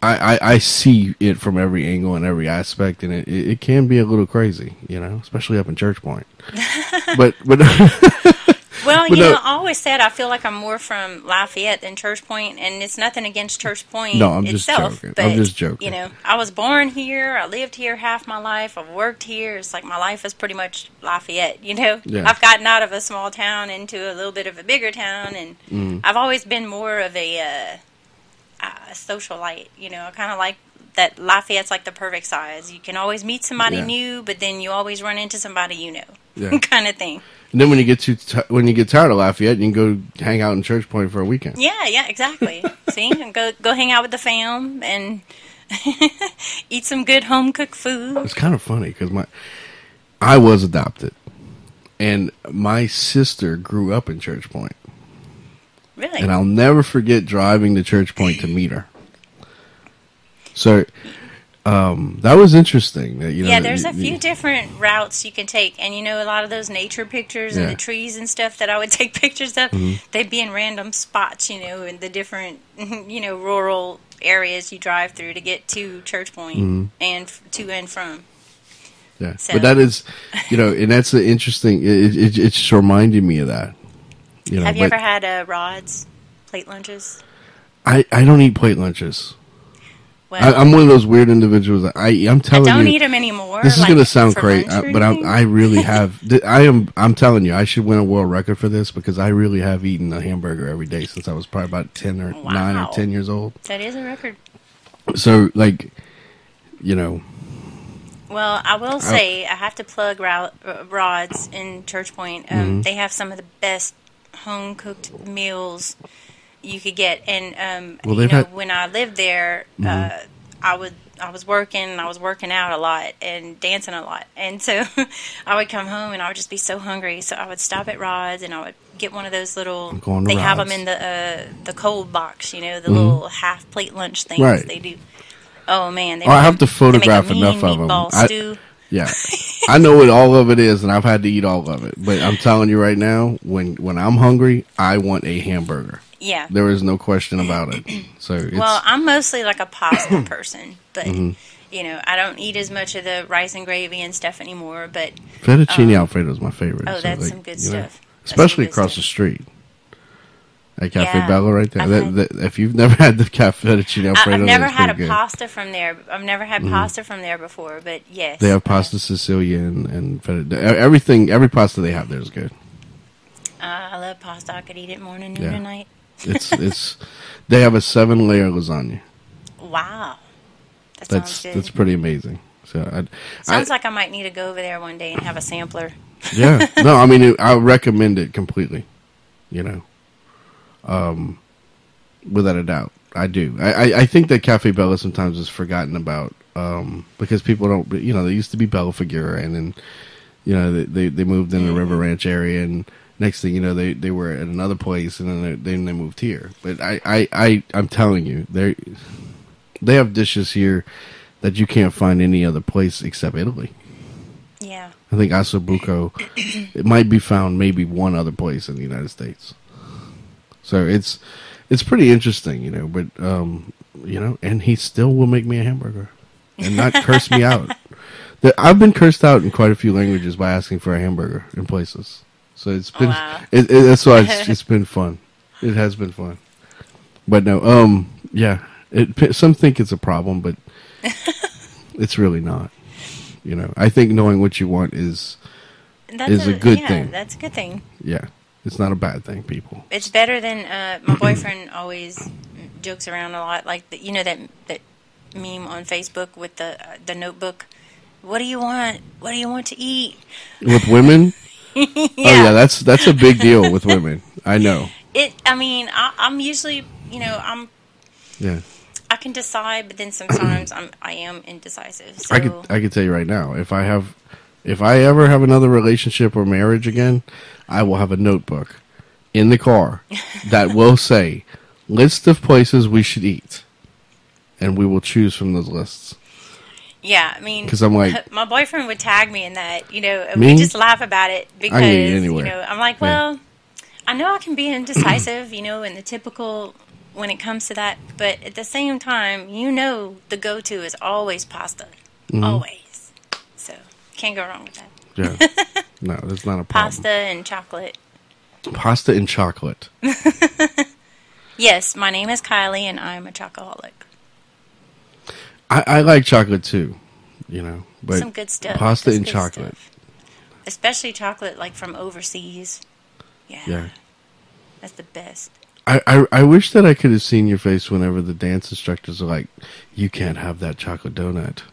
I see it from every angle and every aspect, and it can be a little crazy, especially up in Church Point. But Well, but you know, I always said I feel like I'm more from Lafayette than Church Point, and it's nothing against Church Point itself. But, I'm just joking. You know, I was born here. I lived here half my life. I've worked here. It's like my life is pretty much Lafayette, you know. Yeah. I've gotten out of a small town into a little bit of a bigger town, and I've always been more of a socialite, you know. I kind of like that Lafayette's like the perfect size. You can always meet somebody new, but then you always run into somebody you know, kind of thing. And then when you get tired of Lafayette, you can go hang out in Church Point for a weekend. Yeah, yeah, exactly. See, and go hang out with the fam and eat some good home cooked food. It's kind of funny because I was adopted, and my sister grew up in Church Point. Really? And I'll never forget driving to Church Point to meet her. So that was interesting. You know, yeah, there's a few different routes you can take. And, you know, a lot of those nature pictures and the trees and stuff that I would take pictures of, they'd be in random spots, you know, in the different, you know, rural areas you drive through to get to Church Point and to and from. Yeah, so. But that is, you know, and that's the interesting, it just reminded me of that. You know, have you ever had Rod's plate lunches? I don't eat plate lunches. Well, I'm one of those weird individuals. I'm telling you, I don't eat them anymore. This is going to sound crazy, but I really have. I'm telling you, I should win a world record for this because I really have eaten a hamburger every day since I was probably about 9 or 10 years old. That is a record. So, like, you know. Well, I will say I have to plug Rod's in Church Point. They have some of the best home cooked meals you could get, and you know, when I lived there, I was working out a lot and dancing a lot, and so I would come home and I would just be so hungry, so I would stop at Rod's and I would get one of those little. They have them in the cold box, you know, the little half plate lunch things they do. Oh man, I have to photograph enough of them. Yeah, I know what all of it is, and I've had to eat all of it. But I'm telling you right now, when I'm hungry, I want a hamburger. Yeah, there is no question about it. So, well, I'm mostly like a pasta person, but you know, I don't eat as much of the rice and gravy and stuff anymore. But fettuccine Alfredo is my favorite. Oh, that's some good stuff. Especially across the street. At Cafe Bella right there. If you've never had the fettuccine Alfredo, I've never had pasta from there. I've never had pasta from there before, but yes. They have pasta Sicilian and fettuccine. Everything, every pasta they have there is good. I love pasta. I could eat it morning, noon, and night. They have a 7-layer lasagna. Wow. That's good. That's pretty amazing. So sounds like I might need to go over there one day and have a sampler. Yeah. No, I mean, I recommend it completely, you know. Without a doubt, I do. I think that Cafe Bella sometimes is forgotten about, because people don't, you know, they used to be Bella Figura, and then, you know, they moved in the River Ranch area, and next thing you know, they were at another place, and then they moved here. But I'm telling you, they have dishes here that you can't find any other place except Italy. Yeah. I think Asobuco, it might be found maybe one other place in the United States. So it's pretty interesting, you know, but, you know, and he still will make me a hamburger and not curse me out. I've been cursed out in quite a few languages by asking for a hamburger in places. So it's been, that's why it's been fun. It has been fun. But no, yeah, some think it's a problem, but it's really not, you know. I think knowing what you want is a good thing. That's a good thing. Yeah. It's not a bad thing, people. It's better than my boyfriend always jokes around a lot, like you know that meme on Facebook with the notebook. What do you want? What do you want to eat? With women? Yeah. Oh yeah, that's a big deal with women. I know. I mean, I'm usually, you know, I'm. Yeah. I can decide, but then sometimes I am indecisive. So. I could tell you right now, if I ever have another relationship or marriage again, I will have a notebook in the car that will say, list of places we should eat. And we will choose from those lists. Yeah, I mean, because I'm like, my boyfriend would tag me in that, you know, and we just laugh about it because, you know, I'm like, well, I know I can be indecisive, you know, in the typical when it comes to that. But at the same time, you know, the go-to is always pasta. Always. Can't go wrong with that. Yeah. No, that's not a problem. Pasta and chocolate. pasta and chocolate. Yes, my name is Kiley, and I'm a chocoholic. I like chocolate too, you know. But some good stuff. Pasta and chocolate. Stuff. Especially chocolate, like from overseas. Yeah. Yeah. That's the best. I wish that I could have seen your face whenever the dance instructors are like, "You can't have that chocolate donut."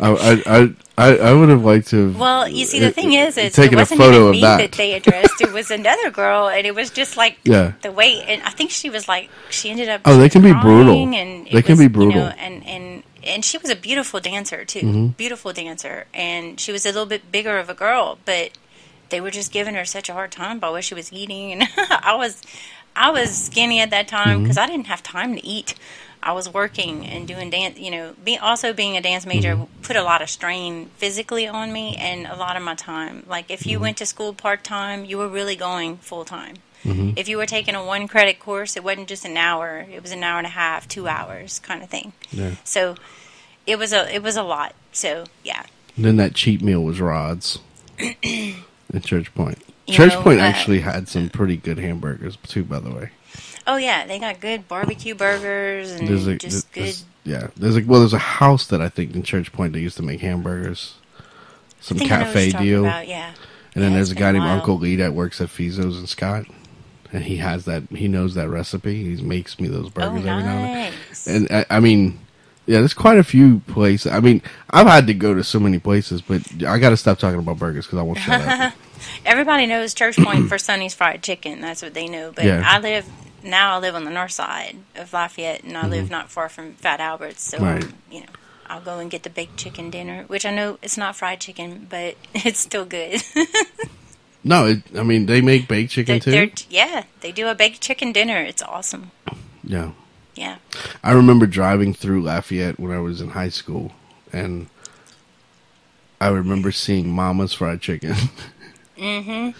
I would have liked to have. Well, you see, the thing is, it wasn't even me that they addressed. It was another girl, and it was just like the way. And I think she was like, she ended up. Oh, they can be brutal. And they can be brutal. You know, and she was a beautiful dancer too, beautiful dancer, and she was a little bit bigger of a girl, but they were just giving her such a hard time by what she was eating, and I was skinny at that time because I didn't have time to eat. I was working and doing dance, you know, also being a dance major put a lot of strain physically on me and a lot of my time. Like if you went to school part-time, you were really going full-time. If you were taking a one-credit course, it wasn't just an hour. It was an hour and a half, 2 hours kind of thing. Yeah. So it was a lot. So, yeah. And then that cheat meal was Rod's at Church Point. Church Point actually had some pretty good hamburgers too, by the way. Oh yeah, they got good barbecue burgers and there's a house that I think in Church Point they used to make hamburgers. Some cafe deal. About, yeah. And then there's a guy named Uncle Lee that works at Fizo's in Scott, and he has that. He knows that recipe. He makes me those burgers every now and then. And I mean, yeah, there's quite a few places. I mean, I've had to go to so many places, but I got to stop talking about burgers because I won't shut up. Everybody knows Church Point for Sonny's fried chicken. That's what they know. But I live on the north side of Lafayette, and I live not far from Fat Albert's. So you know, I'll go and get the baked chicken dinner, which I know it's not fried chicken, but it's still good. No, I mean, they make baked chicken too? Yeah, they do a baked chicken dinner. It's awesome. Yeah. Yeah. I remember driving through Lafayette when I was in high school, and I remember seeing Mama's fried chicken. And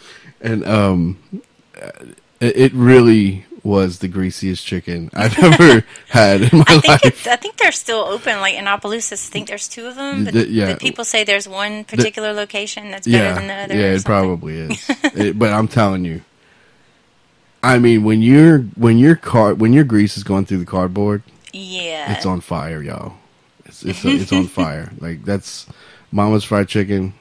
it really was the greasiest chicken I've ever had in my life. I think they're still open, like in Opelousas. I think there's two of them, but the people say there's one particular location that's better than the other. Yeah, it probably is. But I'm telling you, I mean, when your grease is going through the cardboard, it's on fire, y'all. It's on fire. Like that's Mama's fried chicken.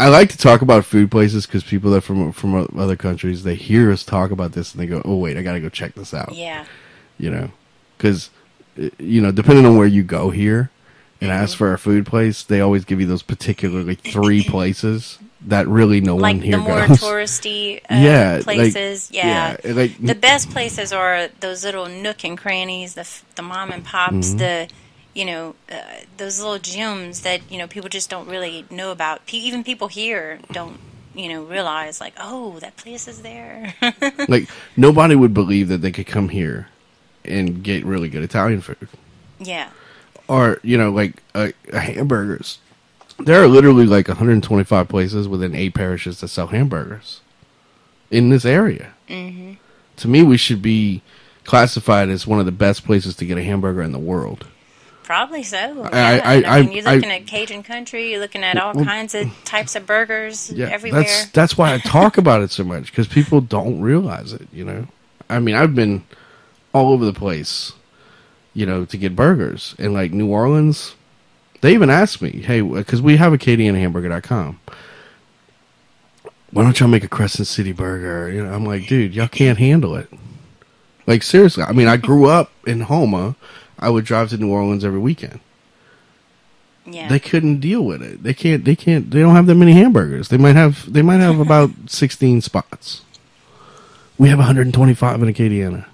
I like to talk about food places because people that from other countries, they hear us talk about this and they go, "Oh wait, I gotta go check this out." Yeah, you know, because you know, depending on where you go here and ask for a food place, they always give you those particularly three places that really no one here goes. Like the more touristy places, like the best places are those little nook and crannies, the mom and pops, the. You know, those little gyms that, you know, people just don't really know about. Even people here don't, you know, realize, like, oh, that place is there. Like, nobody would believe that they could come here and get really good Italian food. Yeah. Or, you know, like hamburgers. There are literally like 125 places within 8 parishes that sell hamburgers in this area. To me, we should be classified as one of the best places to get a hamburger in the world. Probably so. Yeah. I mean, you're looking at Cajun country. You're looking at all kinds of types of burgers everywhere. That's why I talk about it so much, because people don't realize it. You know, I mean, I've been all over the place, you know, to get burgers. And like New Orleans, they even asked me, "Hey, because we have acadianahamburger.com. Why don't y'all make a Crescent City burger?" You know, I'm like, dude, y'all can't handle it. Like seriously, I mean, I grew up in Houma. I would drive to New Orleans every weekend. Yeah. They couldn't deal with it. They don't have that many hamburgers. They might have about 16 spots. We have 125 in Acadiana.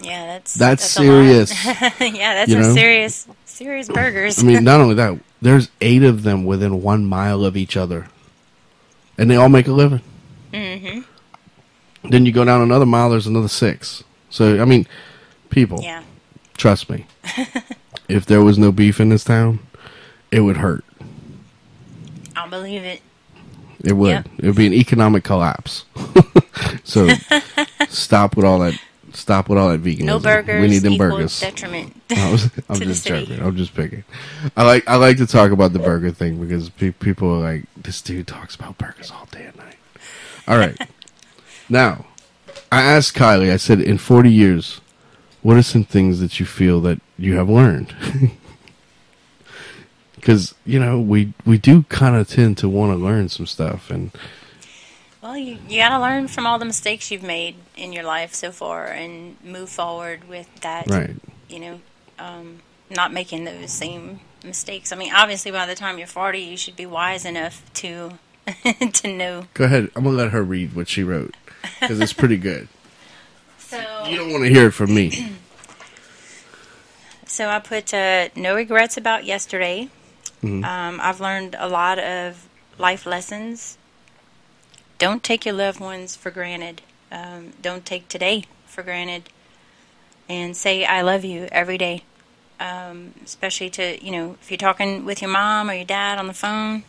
Yeah, that's serious. Yeah, that's some serious burgers. I mean, not only that, there's 8 of them within 1 mile of each other. And they all make a living. Then you go down another mile, there's another 6. So, I mean, people. Yeah. Trust me, if there was no beef in this town, it would hurt. I'll believe it. It would. Yep. It would be an economic collapse. So stop with all that veganism. No burgers. We need them burgers. Detriment. I'm just joking. I'm just picking. I like to talk about the burger thing because people are like, this dude talks about burgers all day and night. All right. Now, I asked Kiley, I said, in 40 years, what are some things that you feel that you have learned? Because, you know, we do kind of tend to want to learn some stuff. And well, you got to learn from all the mistakes you've made in your life so far and move forward with that. Right. You know, not making those same mistakes. I mean, obviously, by the time you're 40, you should be wise enough to know. Go ahead. I'm going to let her read what she wrote because it's pretty good. So you don't want to hear it from me. So I put no regrets about yesterday. Mm-hmm. I've learned a lot of life lessons. Don't take your loved ones for granted. Don't take today for granted. And say I love you every day. Especially to, you know, if you're talking with your mom or your dad on the phone,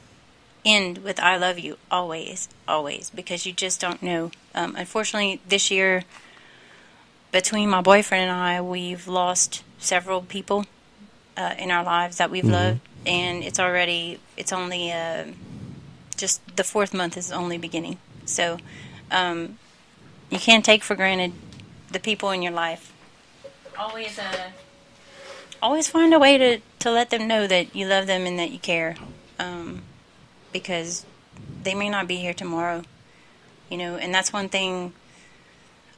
end with I love you always, always, because you just don't know. Unfortunately, this year, between my boyfriend and I, we've lost several people in our lives that we've mm-hmm. loved, and it's only just the fourth month is only beginning. So you can't take for granted the people in your life. Always find a way to let them know that you love them and that you care, because they may not be here tomorrow, you know. And that's one thing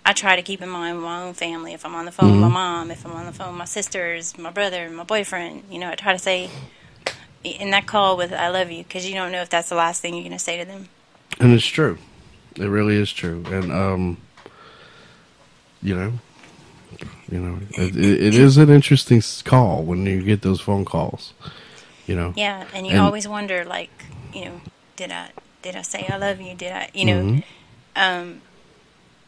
I try to keep in mind with my own family. If I'm on the phone mm-hmm. with my mom, if I'm on the phone with my sisters, my brother, my boyfriend, you know, I try to say in that call with I love you, because you don't know if that's the last thing you're going to say to them. And it's true. It really is true. And, you know, it is an interesting call when you get those phone calls, you know. Yeah, and you always wonder, like, you know, did I say I love you? Did I, you know, mm-hmm.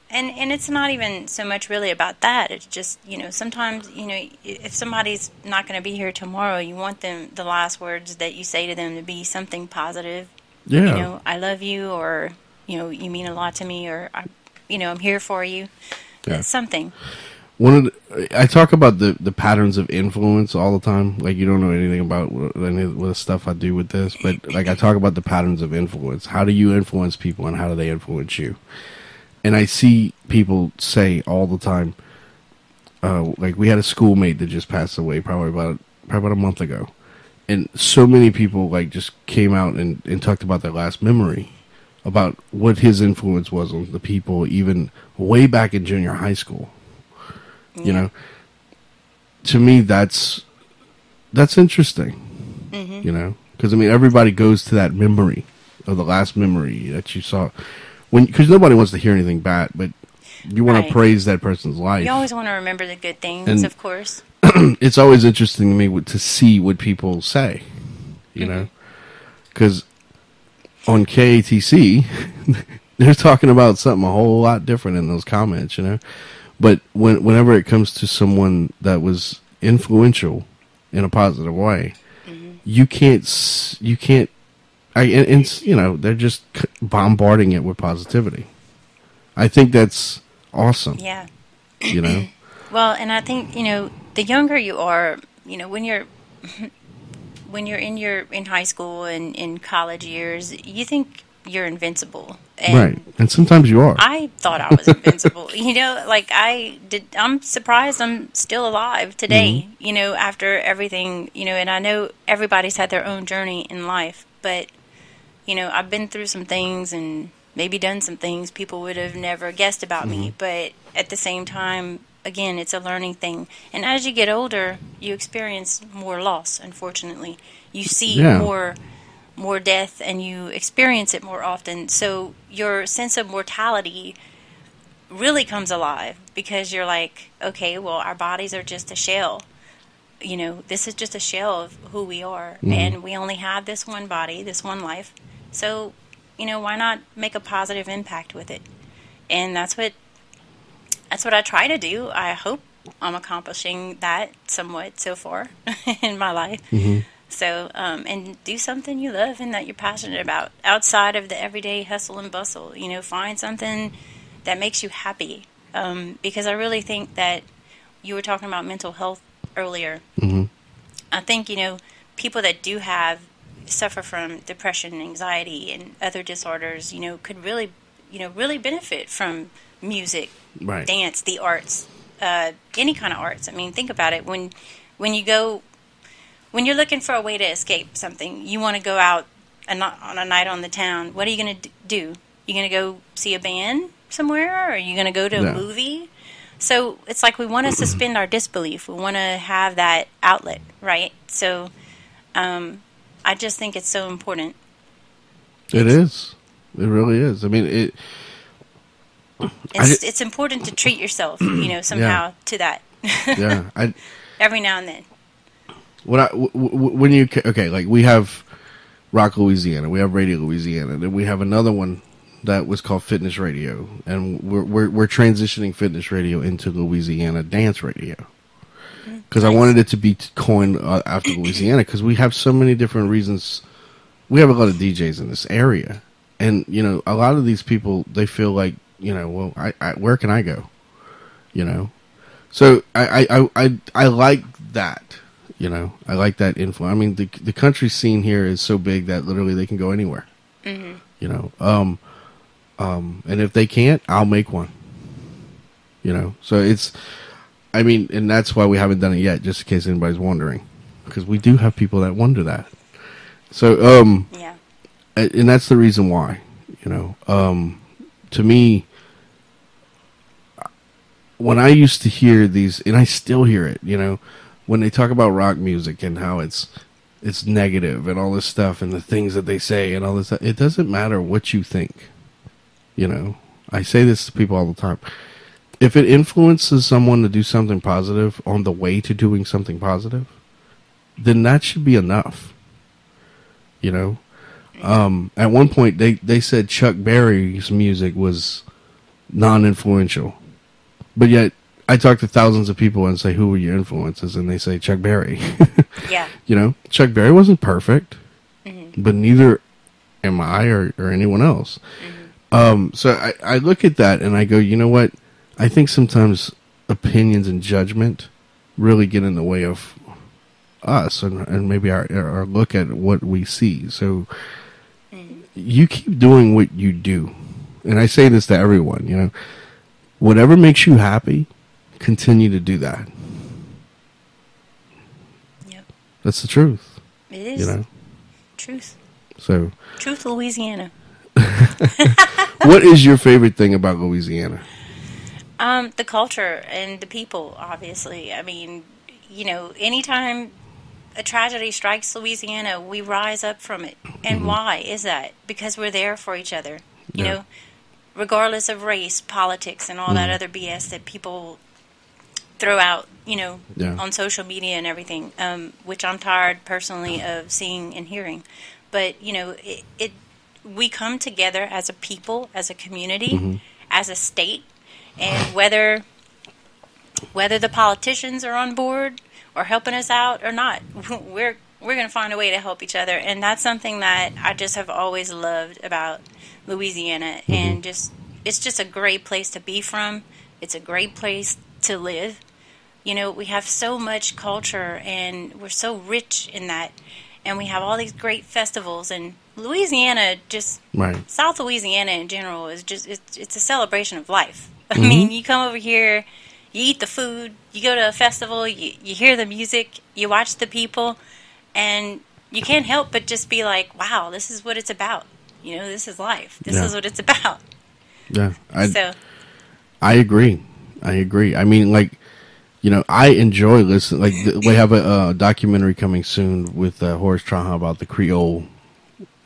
And it's not even so much really about that. It's just, you know, sometimes, you know, if somebody's not going to be here tomorrow, you want them, the last words that you say to them, to be something positive. Yeah. You know, I love you, or, you know, you mean a lot to me, or, you know, I'm here for you. Yeah. It's something. I talk about the patterns of influence all the time. Like, you don't know anything about any of the stuff I do with this, but like I talk about the patterns of influence. How do you influence people, and how do they influence you? And I see people say all the time, like we had a schoolmate that just passed away probably about a month ago, and so many people like just came out and talked about their last memory, about what his influence was on the people, even way back in junior high school. Yeah. You know, to me, that's interesting, mm-hmm. you know, because, I mean, everybody goes to that memory of the last memory that you saw, because nobody wants to hear anything bad, but you want right. to praise that person's life. You always want to remember the good things, and of course. It's always interesting to me to see what people say, you mm-hmm. know, because on KATC, they're talking about something a whole lot different in those comments, you know. But whenever it comes to someone that was influential in a positive way, mm-hmm. you can't. You know, they're just bombarding it with positivity. I think that's awesome. Yeah. You know. Well, and I think, you know, the younger you are, you know, when you're in high school and in college years, you think you're invincible. And right, and sometimes you are. I thought I was invincible. You know, like I'm surprised I'm still alive today, mm-hmm. you know, after everything, you know. And I know everybody's had their own journey in life, but, you know, I've been through some things and maybe done some things people would have never guessed about mm-hmm. me. But at the same time, again, it's a learning thing. And as you get older, you experience more loss, unfortunately. You see yeah. more death, and you experience it more often, so your sense of mortality really comes alive, because you're like, okay, well, our bodies are just a shell, you know, this is just a shell of who we are, mm-hmm. and we only have this one body, this one life, so, you know, why not make a positive impact with it? And that's what I try to do. I hope I'm accomplishing that somewhat so far in my life. Mm-hmm. So, and do something you love and that you're passionate about outside of the everyday hustle and bustle. You know, find something that makes you happy. Because I really think that you were talking about mental health earlier. Mm-hmm. I think, you know, people that do suffer from depression, anxiety, and other disorders, you know, could really you know, really benefit from music, right, dance, the arts, any kind of arts. I mean, think about it. When you go, when you're looking for a way to escape something, you want to go out on a night on the town. What are you going to do? You're going to go see a band somewhere, or are you going to go to a movie? So it's like we want to suspend our disbelief. We want to have that outlet, right? So I just think it's so important. It is. It really is. I mean, it's important to treat yourself, you know, somehow to that. Yeah. Every now and then. When you okay, like we have Rock Louisiana, we have Radio Louisiana, then we have another one that was called Fitness Radio, and we're transitioning Fitness Radio into Louisiana Dance Radio, because I wanted it to be coined after Louisiana, because we have so many different reasons. We have a lot of DJs in this area, and you know, a lot of these people, they feel like, you know, well, where can I go, you know? So I like that. You know, I like that influence. I mean, the country scene here is so big that literally they can go anywhere. Mm-hmm. You know, and if they can't, I'll make one. You know, so it's, I mean, and that's why we haven't done it yet, just in case anybody's wondering, because we do have people that wonder that. So, yeah, and that's the reason why. You know, to me, when I used to hear these, and I still hear it, you know, when they talk about rock music and how it's negative and all this stuff and the things that they say and all this stuff, it doesn't matter what you think. You know, I say this to people all the time. If it influences someone to do something positive on the way to doing something positive, then that should be enough. You know, at one point they said Chuck Berry's music was non-influential, but yet I talk to thousands of people and say, who were your influences? And they say, Chuck Berry. Yeah. You know, Chuck Berry wasn't perfect, but neither am I or anyone else. So I look at that and I go, you know what? I think sometimes opinions and judgment really get in the way of us and maybe our look at what we see. So you keep doing what you do. And I say this to everyone, you know, whatever makes you happy, continue to do that. Yep. That's the truth. It is. You know? Truth. So. Truth, Louisiana. What is your favorite thing about Louisiana? The culture and the people, obviously. I mean, you know, anytime a tragedy strikes Louisiana, we rise up from it. And why is that? Because we're there for each other. You know, regardless of race, politics, and all that other BS that people throw out, you know, on social media and everything, which I'm tired personally of seeing and hearing. But, you know, we come together as a people, as a community, as a state, and whether the politicians are on board or helping us out or not, we're going to find a way to help each other. And that's something that I just have always loved about Louisiana. And just, it's just a great place to be from. It's a great place to live. You know, we have so much culture and we're so rich in that. And we have all these great festivals, and Louisiana, just South Louisiana in general, is just, it's a celebration of life. I mean, you come over here, you eat the food, you go to a festival, you hear the music, you watch the people, and you can't help but just be like, wow, this is what it's about. You know, this is life. This is what it's about. Yeah. I agree. I agree. I mean, like, you know, I enjoy listening. Like, we have a documentary coming soon with Horace Trahan about the Creole,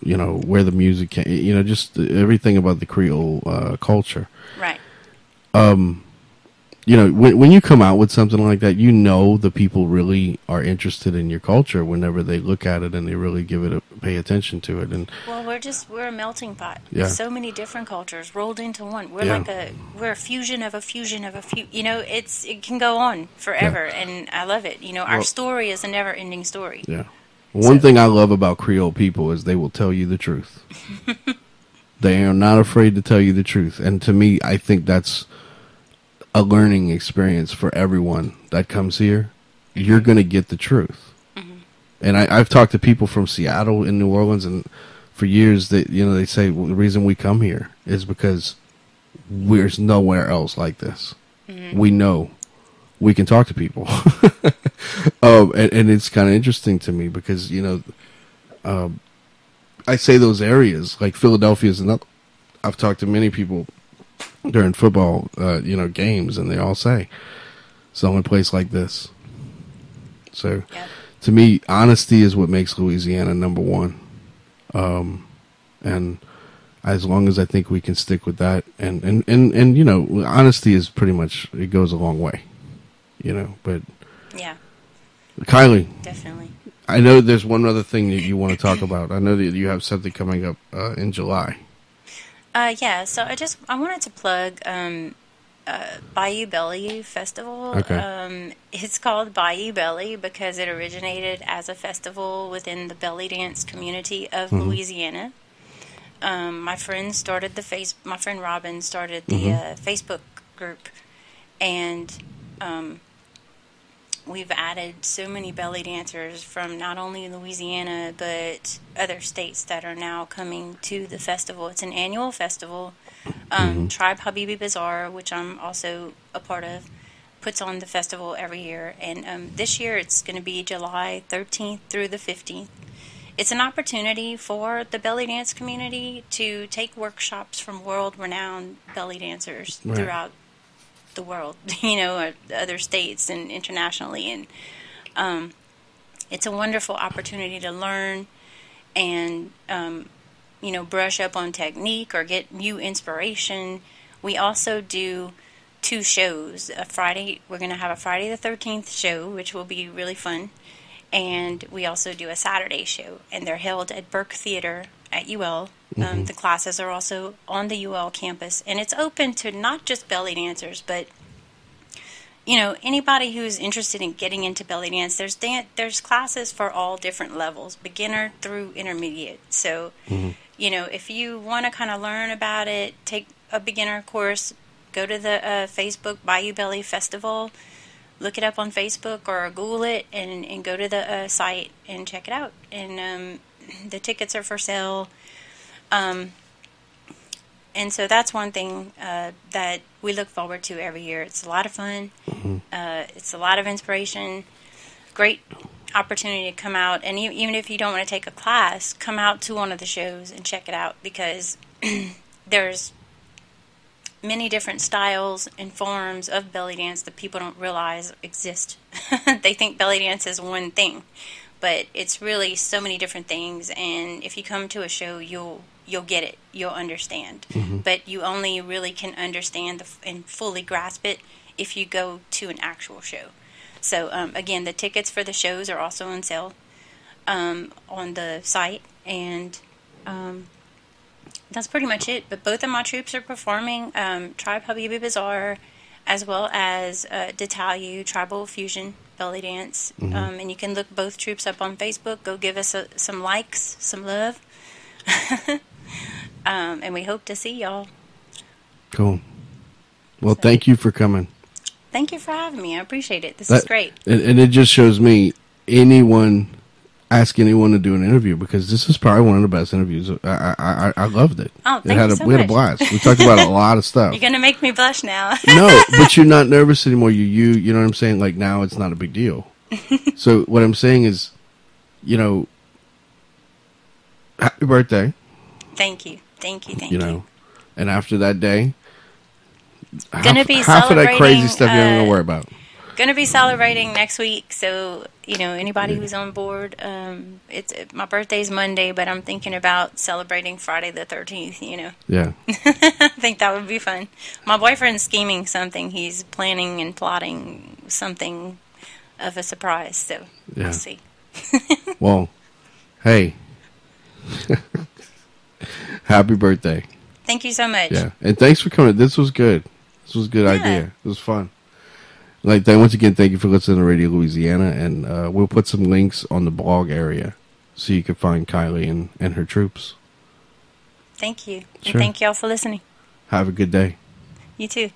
you know, where the music came, you know, just everything about the Creole culture. Right. You know, when you come out with something like that, you know the people really are interested in your culture whenever they look at it and they really give it pay attention to it. And well, we're a melting pot. Yeah. So many different cultures rolled into one. We're like we're a fusion of a fusion of a few. You know, it can go on forever, and I love it. You know, our story is a never-ending story. Yeah. One thing I love about Creole people is they will tell you the truth. They are not afraid to tell you the truth, and to me, I think that's a learning experience for everyone that comes here. You're going to get the truth. And I've talked to people from Seattle and New Orleans, and for years, they say, well, the reason we come here is because there's nowhere else like this. Mm-hmm. We know we can talk to people. And it's kind of interesting to me because, you know, I say those areas, like Philadelphia is another. I've talked to many people during football, you know, games, and they all say it's the only place like this. So yep. To me, honesty is what makes Louisiana number one. And as long as I think we can stick with that, and you know, honesty is pretty much, it goes a long way, you know, but yeah. Kiley. Definitely. I know there's one other thing that you want to talk about. I know that you have something coming up in July. Yeah, so I wanted to plug Bayou Belly Festival. Okay. It's called Bayou Belly because it originated as a festival within the belly dance community of mm-hmm. Louisiana. My friend Robin started the mm-hmm. Facebook group, and we've added so many belly dancers from not only Louisiana but other states that are now coming to the festival. It's an annual festival. Mm-hmm. Tribe Habibi Bazaar, which I'm also a part of, puts on the festival every year. And this year it's going to be July 13th through the 15th. It's an opportunity for the belly dance community to take workshops from world-renowned belly dancers right. throughout the world, you know, other states and internationally. And it's a wonderful opportunity to learn and, you know, brush up on technique or get new inspiration. We also do 2 shows. We're going to have a Friday the 13th show, which will be really fun. And we also do a Saturday show. And they're held at Burke Theater at UL. The classes are also on the UL campus, and it's open to not just belly dancers, but you know, anybody who's interested in getting into belly dance. There's classes for all different levels, beginner through intermediate. So, you know, if you want to kind of learn about it, take a beginner course, go to the Facebook Bayou Belly Festival, look it up on Facebook or Google it, and go to the site and check it out. And the tickets are for sale. And so that's one thing that we look forward to every year. It's a lot of fun. It's a lot of inspiration. Great opportunity to come out. And even if you don't want to take a class, come out to one of the shows and check it out, because there's many different styles and forms of belly dance that people don't realize exist. They think belly dance is one thing, but it's really so many different things. And if you come to a show, you'll get it. You'll understand. But you only really can understand and fully grasp it if you go to an actual show. So, again, the tickets for the shows are also on sale on the site. And that's pretty much it. But both of my troops are performing Tribe Habibi Bazaar, as well as Detalu Tribal Fusion Belly Dance. And you can look both troops up on Facebook. Go give us some likes, some love. And we hope to see y'all. Cool. Well, thank you for coming. Thank you for having me. I appreciate it. This is great. And it just shows me, ask anyone to do an interview, because this is probably one of the best interviews. I loved it. Oh, thank you so much. We had a blast. We talked about a lot of stuff. You're going to make me blush now. No, but you're not nervous anymore. You know what I'm saying? Like, now it's not a big deal. So what I'm saying is, you know, happy birthday. Thank you. You know, and after that day, half of that crazy stuff you don't worry about. Going to be celebrating next week, so, you know, anybody who's on board, it's my birthday's Monday, but I'm thinking about celebrating Friday the 13th, you know. Yeah. I think that would be fun. My boyfriend's scheming something. He's planning and plotting something of a surprise, so we'll see. Well, hey, happy birthday. Thank you so much. Yeah, and thanks for coming. This was good. This was a good idea. It was fun. Once again, thank you for listening to Radio Louisiana, and we'll put some links on the blog area so you can find Kiley and her troops. Thank you. Sure. And thank y'all for listening. Have a good day. You too.